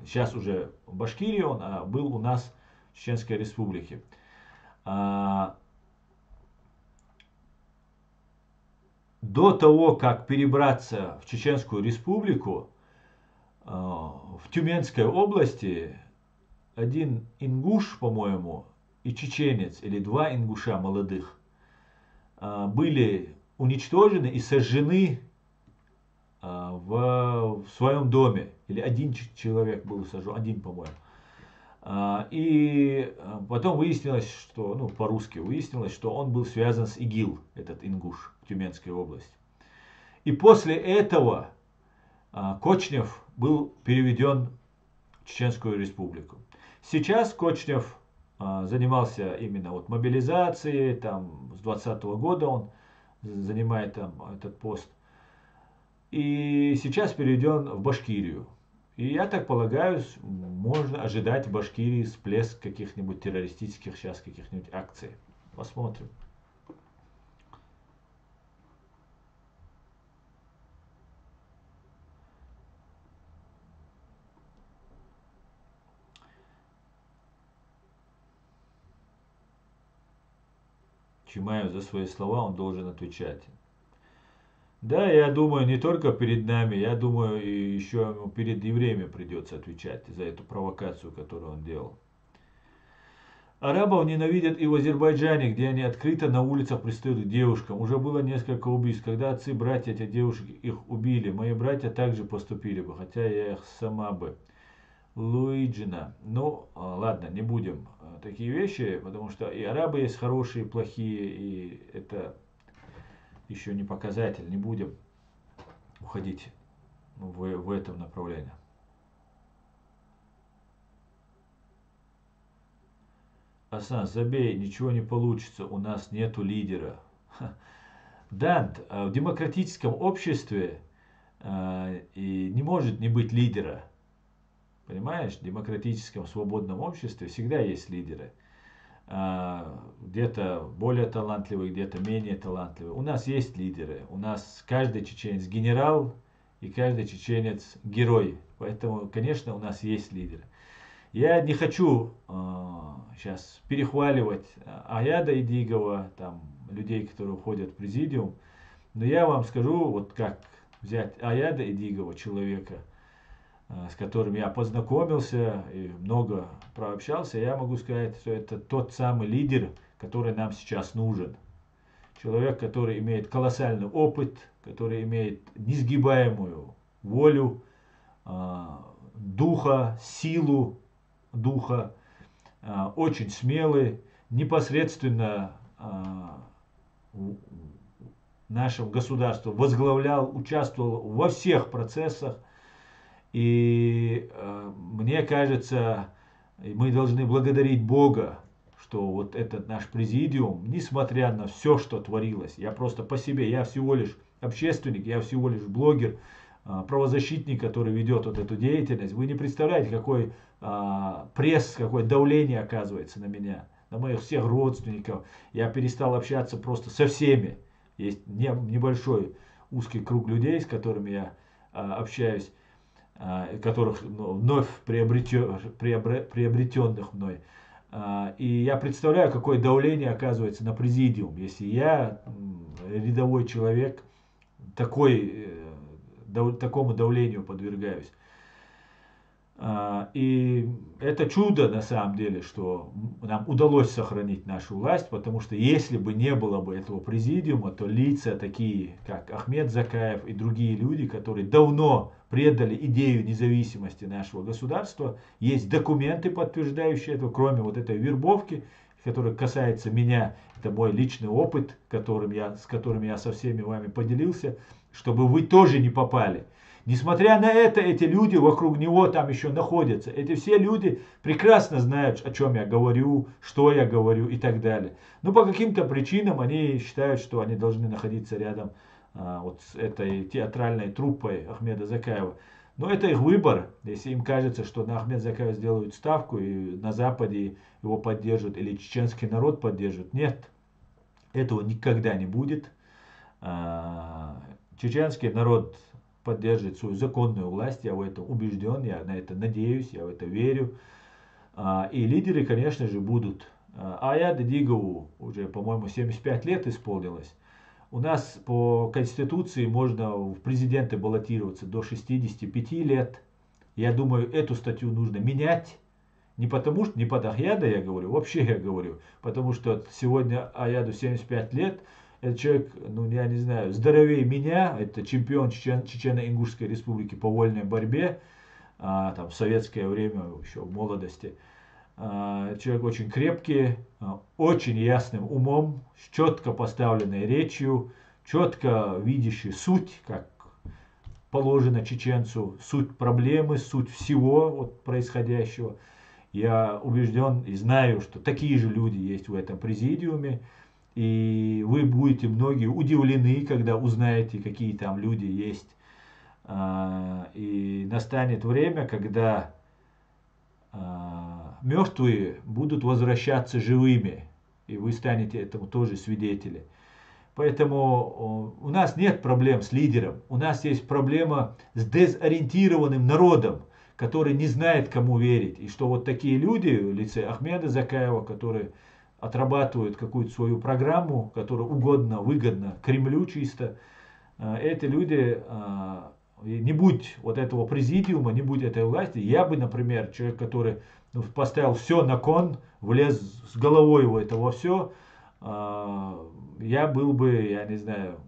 сейчас уже Башкирия, он а был у нас в Чеченской республике. Э, до того, как перебраться в Чеченскую республику, в Тюменской области один ингуш, по-моему, и чеченец, или два ингуша молодых, были уничтожены и сожжены в своем доме. Или один человек был сожжен, один, по-моему. И потом выяснилось, что, ну, по-русски выяснилось, что он был связан с ИГИЛ, этот ингуш, в Тюменской области. И после этого Кочнев был переведен в Чеченскую республику. Сейчас Кочнев а, занимался именно вот мобилизацией, там, с двадцатого года он занимает там этот пост. И сейчас переведен в Башкирию. И я так полагаю, можно ожидать в Башкирии всплеск каких-нибудь террористических сейчас каких-нибудь акций. Посмотрим. Чимаев за свои слова, он должен отвечать. Да, я думаю, не только перед нами, я думаю, и еще ему перед евреями придется отвечать за эту провокацию, которую он делал. Арабов ненавидят и в Азербайджане, где они открыто на улицах пристают к девушкам. Уже было несколько убийств, когда отцы, братья этих девушек их убили. Мои братья также поступили бы, хотя я их сама бы. Луиджина. Ну, ладно, не будем такие вещи, потому что и арабы есть хорошие, и плохие, и это еще не показатель. Не будем уходить в, в этом направлении. Асан, забей, ничего не получится, у нас нету лидера. Дант, в демократическом обществе э, и не может не быть лидера. Понимаешь, в демократическом свободном обществе всегда есть лидеры. Где-то более талантливые, где-то менее талантливые. У нас есть лидеры. У нас каждый чеченец генерал и каждый чеченец герой. Поэтому, конечно, у нас есть лидеры. Я не хочу сейчас перехваливать Аяда Идигова, там, людей, которые уходят в президиум. Но я вам скажу, вот как взять Аяда Идигова, человека, с которым я познакомился и много прообщался, я могу сказать, что это тот самый лидер, который нам сейчас нужен. человек, который имеет колоссальный опыт, который имеет несгибаемую волю, духа, силу духа, очень смелый, непосредственно нашим государством возглавлял, участвовал во всех процессах. И мне кажется, мы должны благодарить Бога, что вот этот наш президиум, несмотря на все, что творилось, я просто по себе, я всего лишь общественник, я всего лишь блогер, правозащитник, который ведет вот эту деятельность. Вы не представляете, какой пресс, какое давление оказывается на меня, на моих всех родственников. Я перестал общаться просто со всеми. Есть небольшой узкий круг людей, с которыми я общаюсь, которых вновь приобретенных мной. И я представляю, какое давление оказывается на президиум, если я, рядовой человек, такой, такому давлению подвергаюсь. И это чудо, на самом деле, что нам удалось сохранить нашу власть, потому что если бы не было бы этого президиума, то лица такие, как Ахмед Закаев и другие люди, которые давно предали идею независимости нашего государства, есть документы, подтверждающие это, кроме вот этой вербовки, которая касается меня, это мой личный опыт, которым я, с которым я со всеми вами поделился, чтобы вы тоже не попали. Несмотря на это, эти люди вокруг него там еще находятся. Эти все люди прекрасно знают, о чем я говорю, что я говорю и так далее. Но по каким-то причинам они считают, что они должны находиться рядом а, вот с этой театральной труппой Ахмеда Закаева. Но это их выбор. Если им кажется, что на Ахмед Закаева сделают ставку и на Западе его поддержат или чеченский народ поддержит. Нет, этого никогда не будет. А, чеченский народ поддерживает свою законную власть, я в это убежден, я на это надеюсь, я в это верю. И лидеры, конечно же, будут. Аяд Идигову уже, по-моему, семьдесят пять лет исполнилось. У нас по Конституции можно в президенты баллотироваться до шестидесяти пяти лет. Я думаю, эту статью нужно менять. Не потому что, не под Аяда я говорю, вообще я говорю. Потому что сегодня Аяду семьдесят пять лет. Этот человек, ну я не знаю, здоровее меня, это чемпион Чечен, Чечено-Ингушской республики по вольной борьбе, а, там в советское время, еще в молодости. А, человек очень крепкий, а, очень ясным умом, с четко поставленной речью, четко видящий суть, как положено чеченцу, суть проблемы, суть всего вот, происходящего. Я убежден и знаю, что такие же люди есть в этом президиуме. И вы будете многие удивлены, когда узнаете, какие там люди есть. И настанет время, когда мертвые будут возвращаться живыми. И вы станете этому тоже свидетели. Поэтому у нас нет проблем с лидером. У нас есть проблема с дезориентированным народом, который не знает, кому верить. И что вот такие люди в лице Ахмеда Закаева, которые отрабатывают какую-то свою программу, которая угодно, выгодно Кремлю чисто. Эти люди, не будь вот этого президиума, не будь этой власти, я бы, например, человек, который поставил все на кон, влез с головой в это во все, я был бы, я не знаю,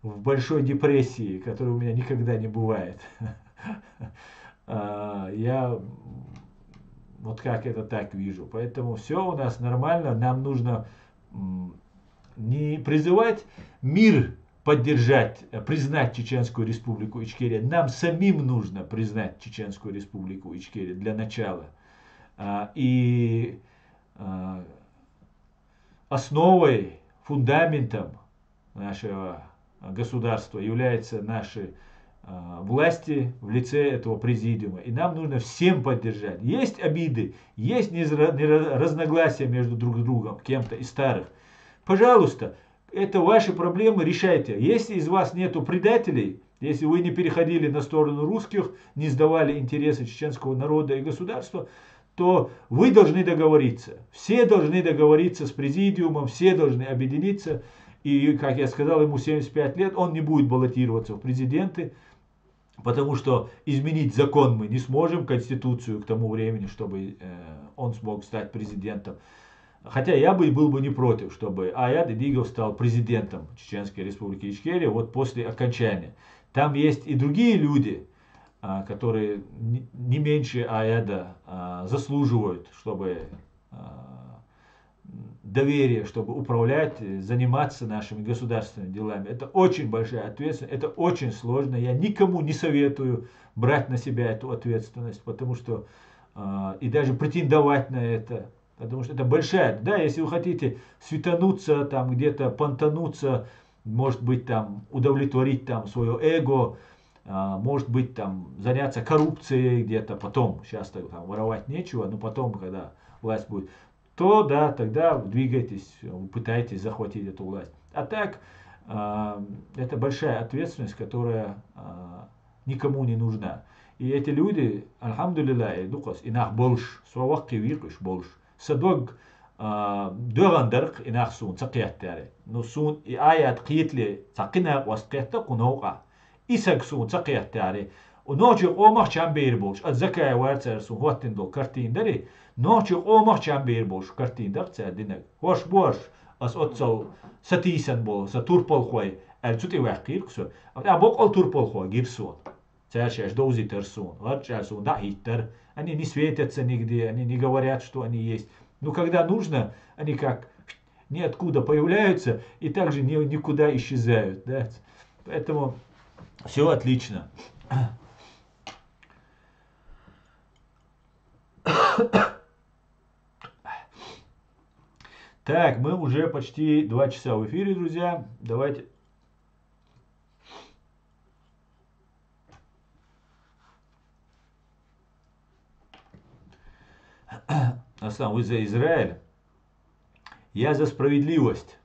в большой депрессии, которая у меня никогда не бывает. Я... Вот как это так вижу. Поэтому все у нас нормально. Нам нужно не призывать мир поддержать, признать Чеченскую республику Ичкерия. Нам самим нужно признать Чеченскую республику Ичкерия для начала. И основой, фундаментом нашего государства являются наши власти в лице этого президиума. И нам нужно всем поддержать. Есть обиды, есть разногласия между друг другом, кем-то из старых. Пожалуйста, это ваши проблемы, решайте. Если из вас нету предателей, если вы не переходили на сторону русских, не сдавали интересы чеченского народа и государства, то вы должны договориться. Все должны договориться с президиумом, все должны объединиться. И, как я сказал, ему семьдесят пять лет, он не будет баллотироваться в президенты, потому что изменить закон мы не сможем, конституцию к тому времени, чтобы он смог стать президентом. Хотя я бы был бы не против, чтобы Аяд Идигов стал президентом Чеченской республики Ичкерия вот после окончания. Там есть и другие люди, которые не меньше Аяда заслуживают, чтобы доверие, чтобы управлять, заниматься нашими государственными делами. Это очень большая ответственность, это очень сложно. Я никому не советую брать на себя эту ответственность, потому что и даже претендовать на это. Потому что это большая, да, если вы хотите светануться, там где-то понтануться, может быть, там удовлетворить там свое эго, может быть, там заняться коррупцией где-то потом, сейчас там воровать нечего, но потом, когда власть будет, то да, тогда двигайтесь, пытайтесь захватить эту власть. А так, это большая ответственность, которая никому не нужна. И эти люди, альхамдулиллах, инах больш, словах кивикуш больш. Садок дурандерк инах сун, цакиаттаре. Но сун и аят китли, цакина васкетта кунаука. Исак сун, цакиаттаре. Ночью омах чамбейр больш, от закая варцер сун, ваттиндол, картиндари. Ночью омах чамбейр больш, картиндар цединек. Хош больш, ас отцал сатисан бол, сатурполхой, эль цутивах кирксу. А бог алтурполхой, гирсун. Церчаш, доузи терсун, ларчасун, да хиттер. Они не светятся нигде, они не говорят, что они есть. Но когда нужно, они как ниоткуда появляются и также никуда исчезают. Да? Поэтому все отлично. Так, мы уже почти два часа в эфире, друзья. Давайте... Аслан, вы за Израиль? Я за справедливость.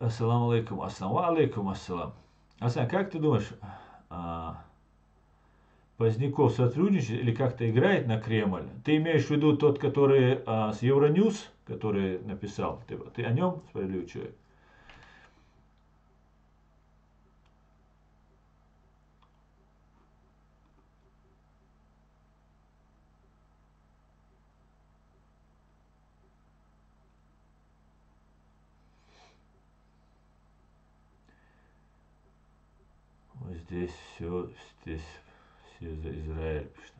Ассаламу алейкум. Ассаламу алейкум. Ассалам. Аслан, как ты думаешь, Поздняков сотрудничает или как-то играет на Кремль? Ты имеешь в виду тот, который а, с Евроньюз, который написал? Ты, ты о нем, справедливый человек? Вот здесь все, здесь... за Израиль пишет.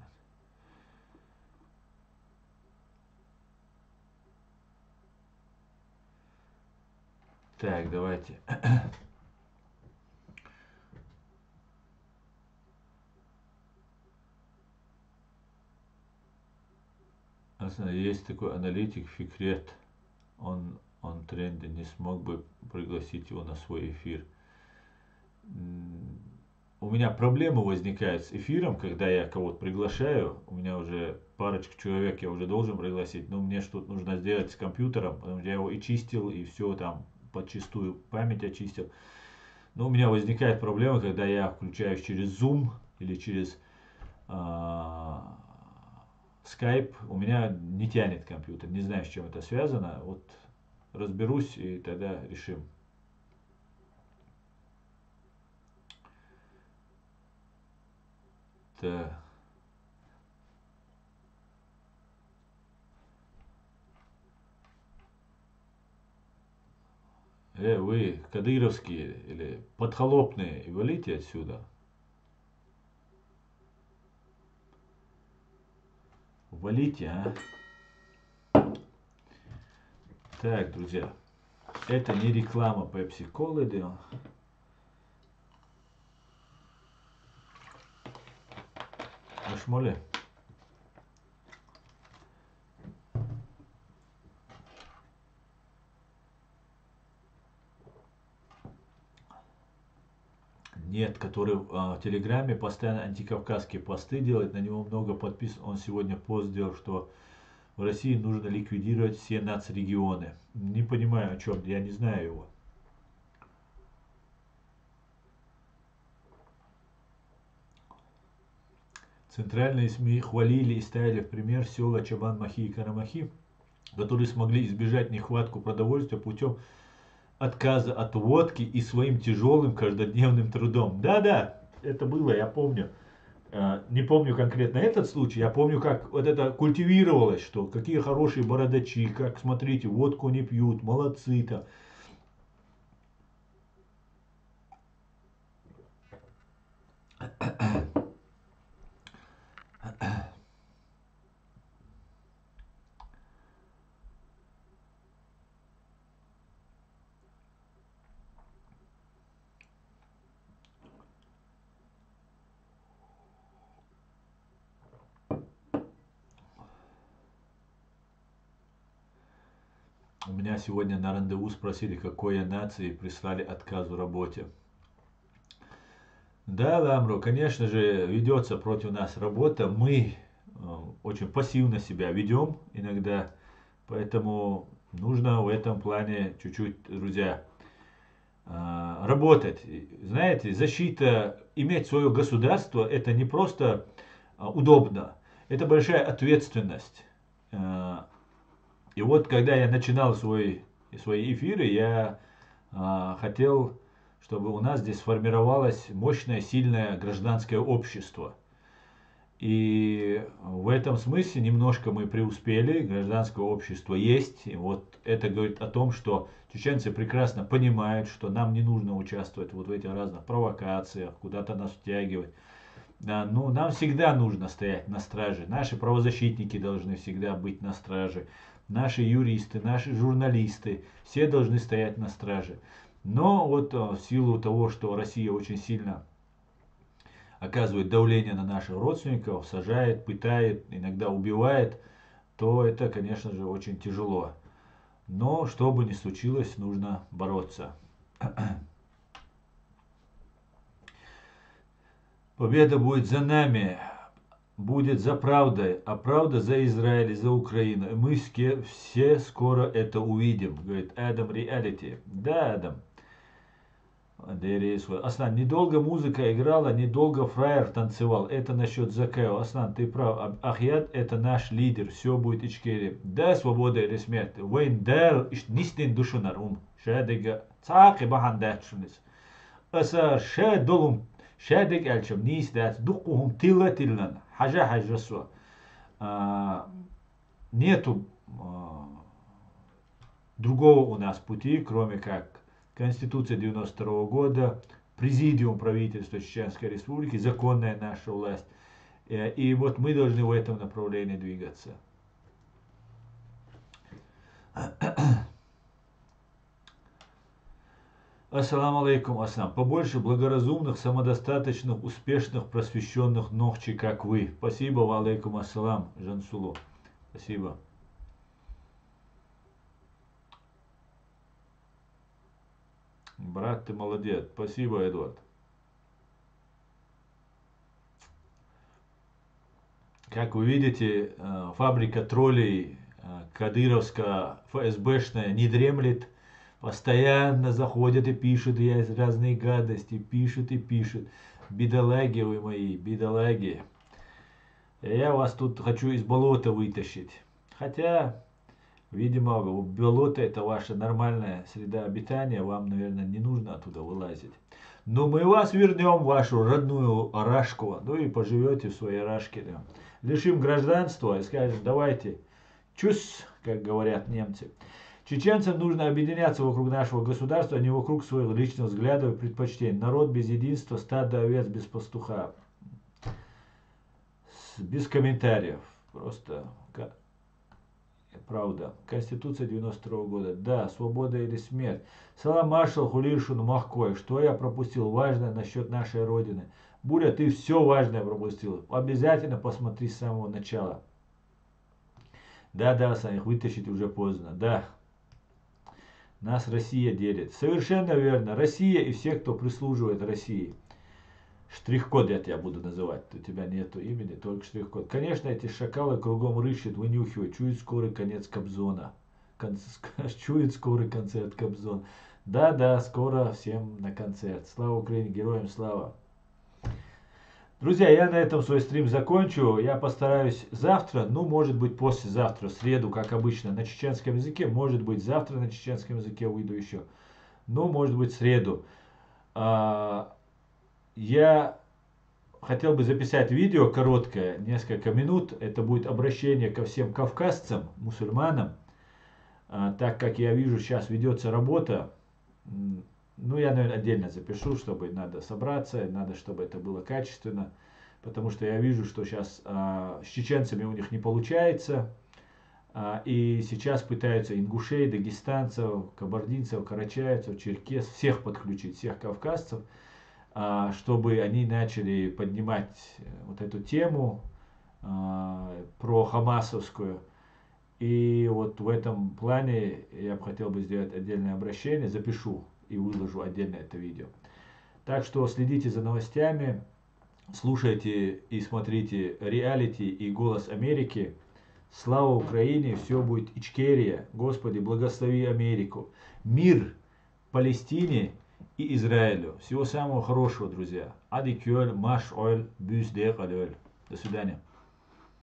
Так, давайте. Есть такой аналитик Фикрет. Он, он тренде не смог бы пригласить его на свой эфир. У меня проблемы возникают с эфиром, когда я кого-то приглашаю. У меня уже парочка человек я уже должен пригласить, но мне что-то нужно сделать с компьютером, потому что я его и чистил, и все там подчистую память очистил. Но у меня возникает проблема, когда я включаюсь через Zoom или через э, Skype, у меня не тянет компьютер. Не знаю, с чем это связано. Вот разберусь и тогда решим. Да. Э, вы кадыровские или подхолопные, валите отсюда. Валите, а? Так, друзья, это не реклама пепси-колы, да? Шмоле. Нет, который а, в Телеграме постоянно антикавказские посты делает, на него много подписан. Он сегодня пост сделал, что в России нужно ликвидировать все нацрегионы. Не понимаю, о чем, я не знаю его. Центральные СМИ хвалили и ставили в пример села Чабан-Махи и Карамахи, которые смогли избежать нехватку продовольствия путем отказа от водки и своим тяжелым каждодневным трудом. Да-да, это было, я помню. Не помню конкретно этот случай, я помню, как вот это культивировалось, что какие хорошие бородачи, как, смотрите, водку не пьют, молодцы-то. У меня сегодня на рандеву спросили, какой я нации, прислали отказ в работе. Да, Ламру, конечно же, ведется против нас работа. Мы очень пассивно себя ведем иногда. Поэтому нужно в этом плане чуть-чуть, друзья, работать. Знаете, защита, иметь свое государство, это не просто удобно. Это большая ответственность. И вот, когда я начинал свой, свои эфиры, я э, хотел, чтобы у нас здесь сформировалось мощное, сильное гражданское общество. И в этом смысле немножко мы преуспели, гражданское общество есть. И вот это говорит о том, что чеченцы прекрасно понимают, что нам не нужно участвовать вот в этих разных провокациях, куда-то нас втягивать. Да, ну, нам всегда нужно стоять на страже, наши правозащитники должны всегда быть на страже. Наши юристы, наши журналисты, все должны стоять на страже. Но вот в силу того, что Россия очень сильно оказывает давление на наших родственников, сажает, пытает, иногда убивает, то это, конечно же, очень тяжело. Но что бы ни случилось, нужно бороться. Победа будет за нами. Будет за правдой, а правда за Израиль и за Украину. И мы все скоро это увидим. Говорит Адам Реалити. Да, Адам. Аслан, недолго музыка играла, недолго фраер танцевал. Это насчет Закаева. Аслан, ты прав. Ахьяд это наш лидер. Все будет Ичкерия. Да, свобода или смерть. Вендер нистин душунарум. Шадега цак и бахандачунис. Асар шадолум. Шадег альчам низдат духум тила тилан. Нету другого у нас пути, кроме как Конституция девяносто второго года, Президиум правительства Чеченской республики, законная наша власть. И вот мы должны в этом направлении двигаться. Ассаламу алейкум, ассалам. Побольше благоразумных, самодостаточных, успешных, просвещенных ногчей, как вы. Спасибо, валейкум ассалам, Жансулу. Спасибо. Брат, ты молодец. Спасибо, Эдуард. Как вы видите, фабрика троллей кадыровско-ФСБшная не дремлет. Постоянно заходят и пишут, и я из разной гадости, пишут и пишут. Бедолаги вы мои, бедолаги. Я вас тут хочу из болота вытащить. Хотя, видимо, болото это ваша нормальная среда обитания, вам, наверное, не нужно оттуда вылазить. Но мы вас вернем в вашу родную Рашку, ну и поживете в своей Рашке. Да. Лишим гражданства и скажем, давайте, чус, как говорят немцы. Чеченцам нужно объединяться вокруг нашего государства, а не вокруг своих личных взглядов и предпочтений. Народ без единства, стадо овец без пастуха. Без комментариев. Просто правда. Конституция девяносто второго года. Да, свобода или смерть. Салам Маршал Хулишун Махкой. Что я пропустил важное насчет нашей Родины? Буря, ты все важное пропустил. Обязательно посмотри с самого начала. Да, да, Саня, вытащить уже поздно. Да. Нас Россия делит. Совершенно верно. Россия и все, кто прислуживает России. Штрих-код я тебя буду называть. У тебя нету имени, только штрих-код. Конечно, эти шакалы кругом рыщут, вынюхивают. Чует скорый конец Кобзона. Конц... Чует скорый концерт Кобзон. Да-да, скоро всем на концерт. Слава Украине, героям слава. Друзья, я на этом свой стрим закончу. Я постараюсь завтра, ну, может быть, послезавтра, в среду, как обычно, на чеченском языке. Может быть, завтра на чеченском языке выйду еще. Ну, может быть, в среду. Я хотел бы записать видео короткое, несколько минут. Это будет обращение ко всем кавказцам, мусульманам. Так как я вижу, сейчас ведется работа. Ну, я, наверное, отдельно запишу, чтобы надо собраться, надо, чтобы это было качественно. Потому что я вижу, что сейчас а, с чеченцами у них не получается. А, и сейчас пытаются ингушей, дагестанцев, кабардинцев, карачаевцев, черкес, всех подключить, всех кавказцев, а, чтобы они начали поднимать вот эту тему а, про хамасовскую. И вот в этом плане я бы хотел бы сделать отдельное обращение, запишу и выложу отдельно это видео. Так что следите за новостями, слушайте и смотрите Реалити и Голос Америки. Слава Украине, все будет Ичкерия. Господи, благослови Америку. Мир Палестине и Израилю. Всего самого хорошего, друзья. Адикёль, маш оль, бюздегалёль. До свидания.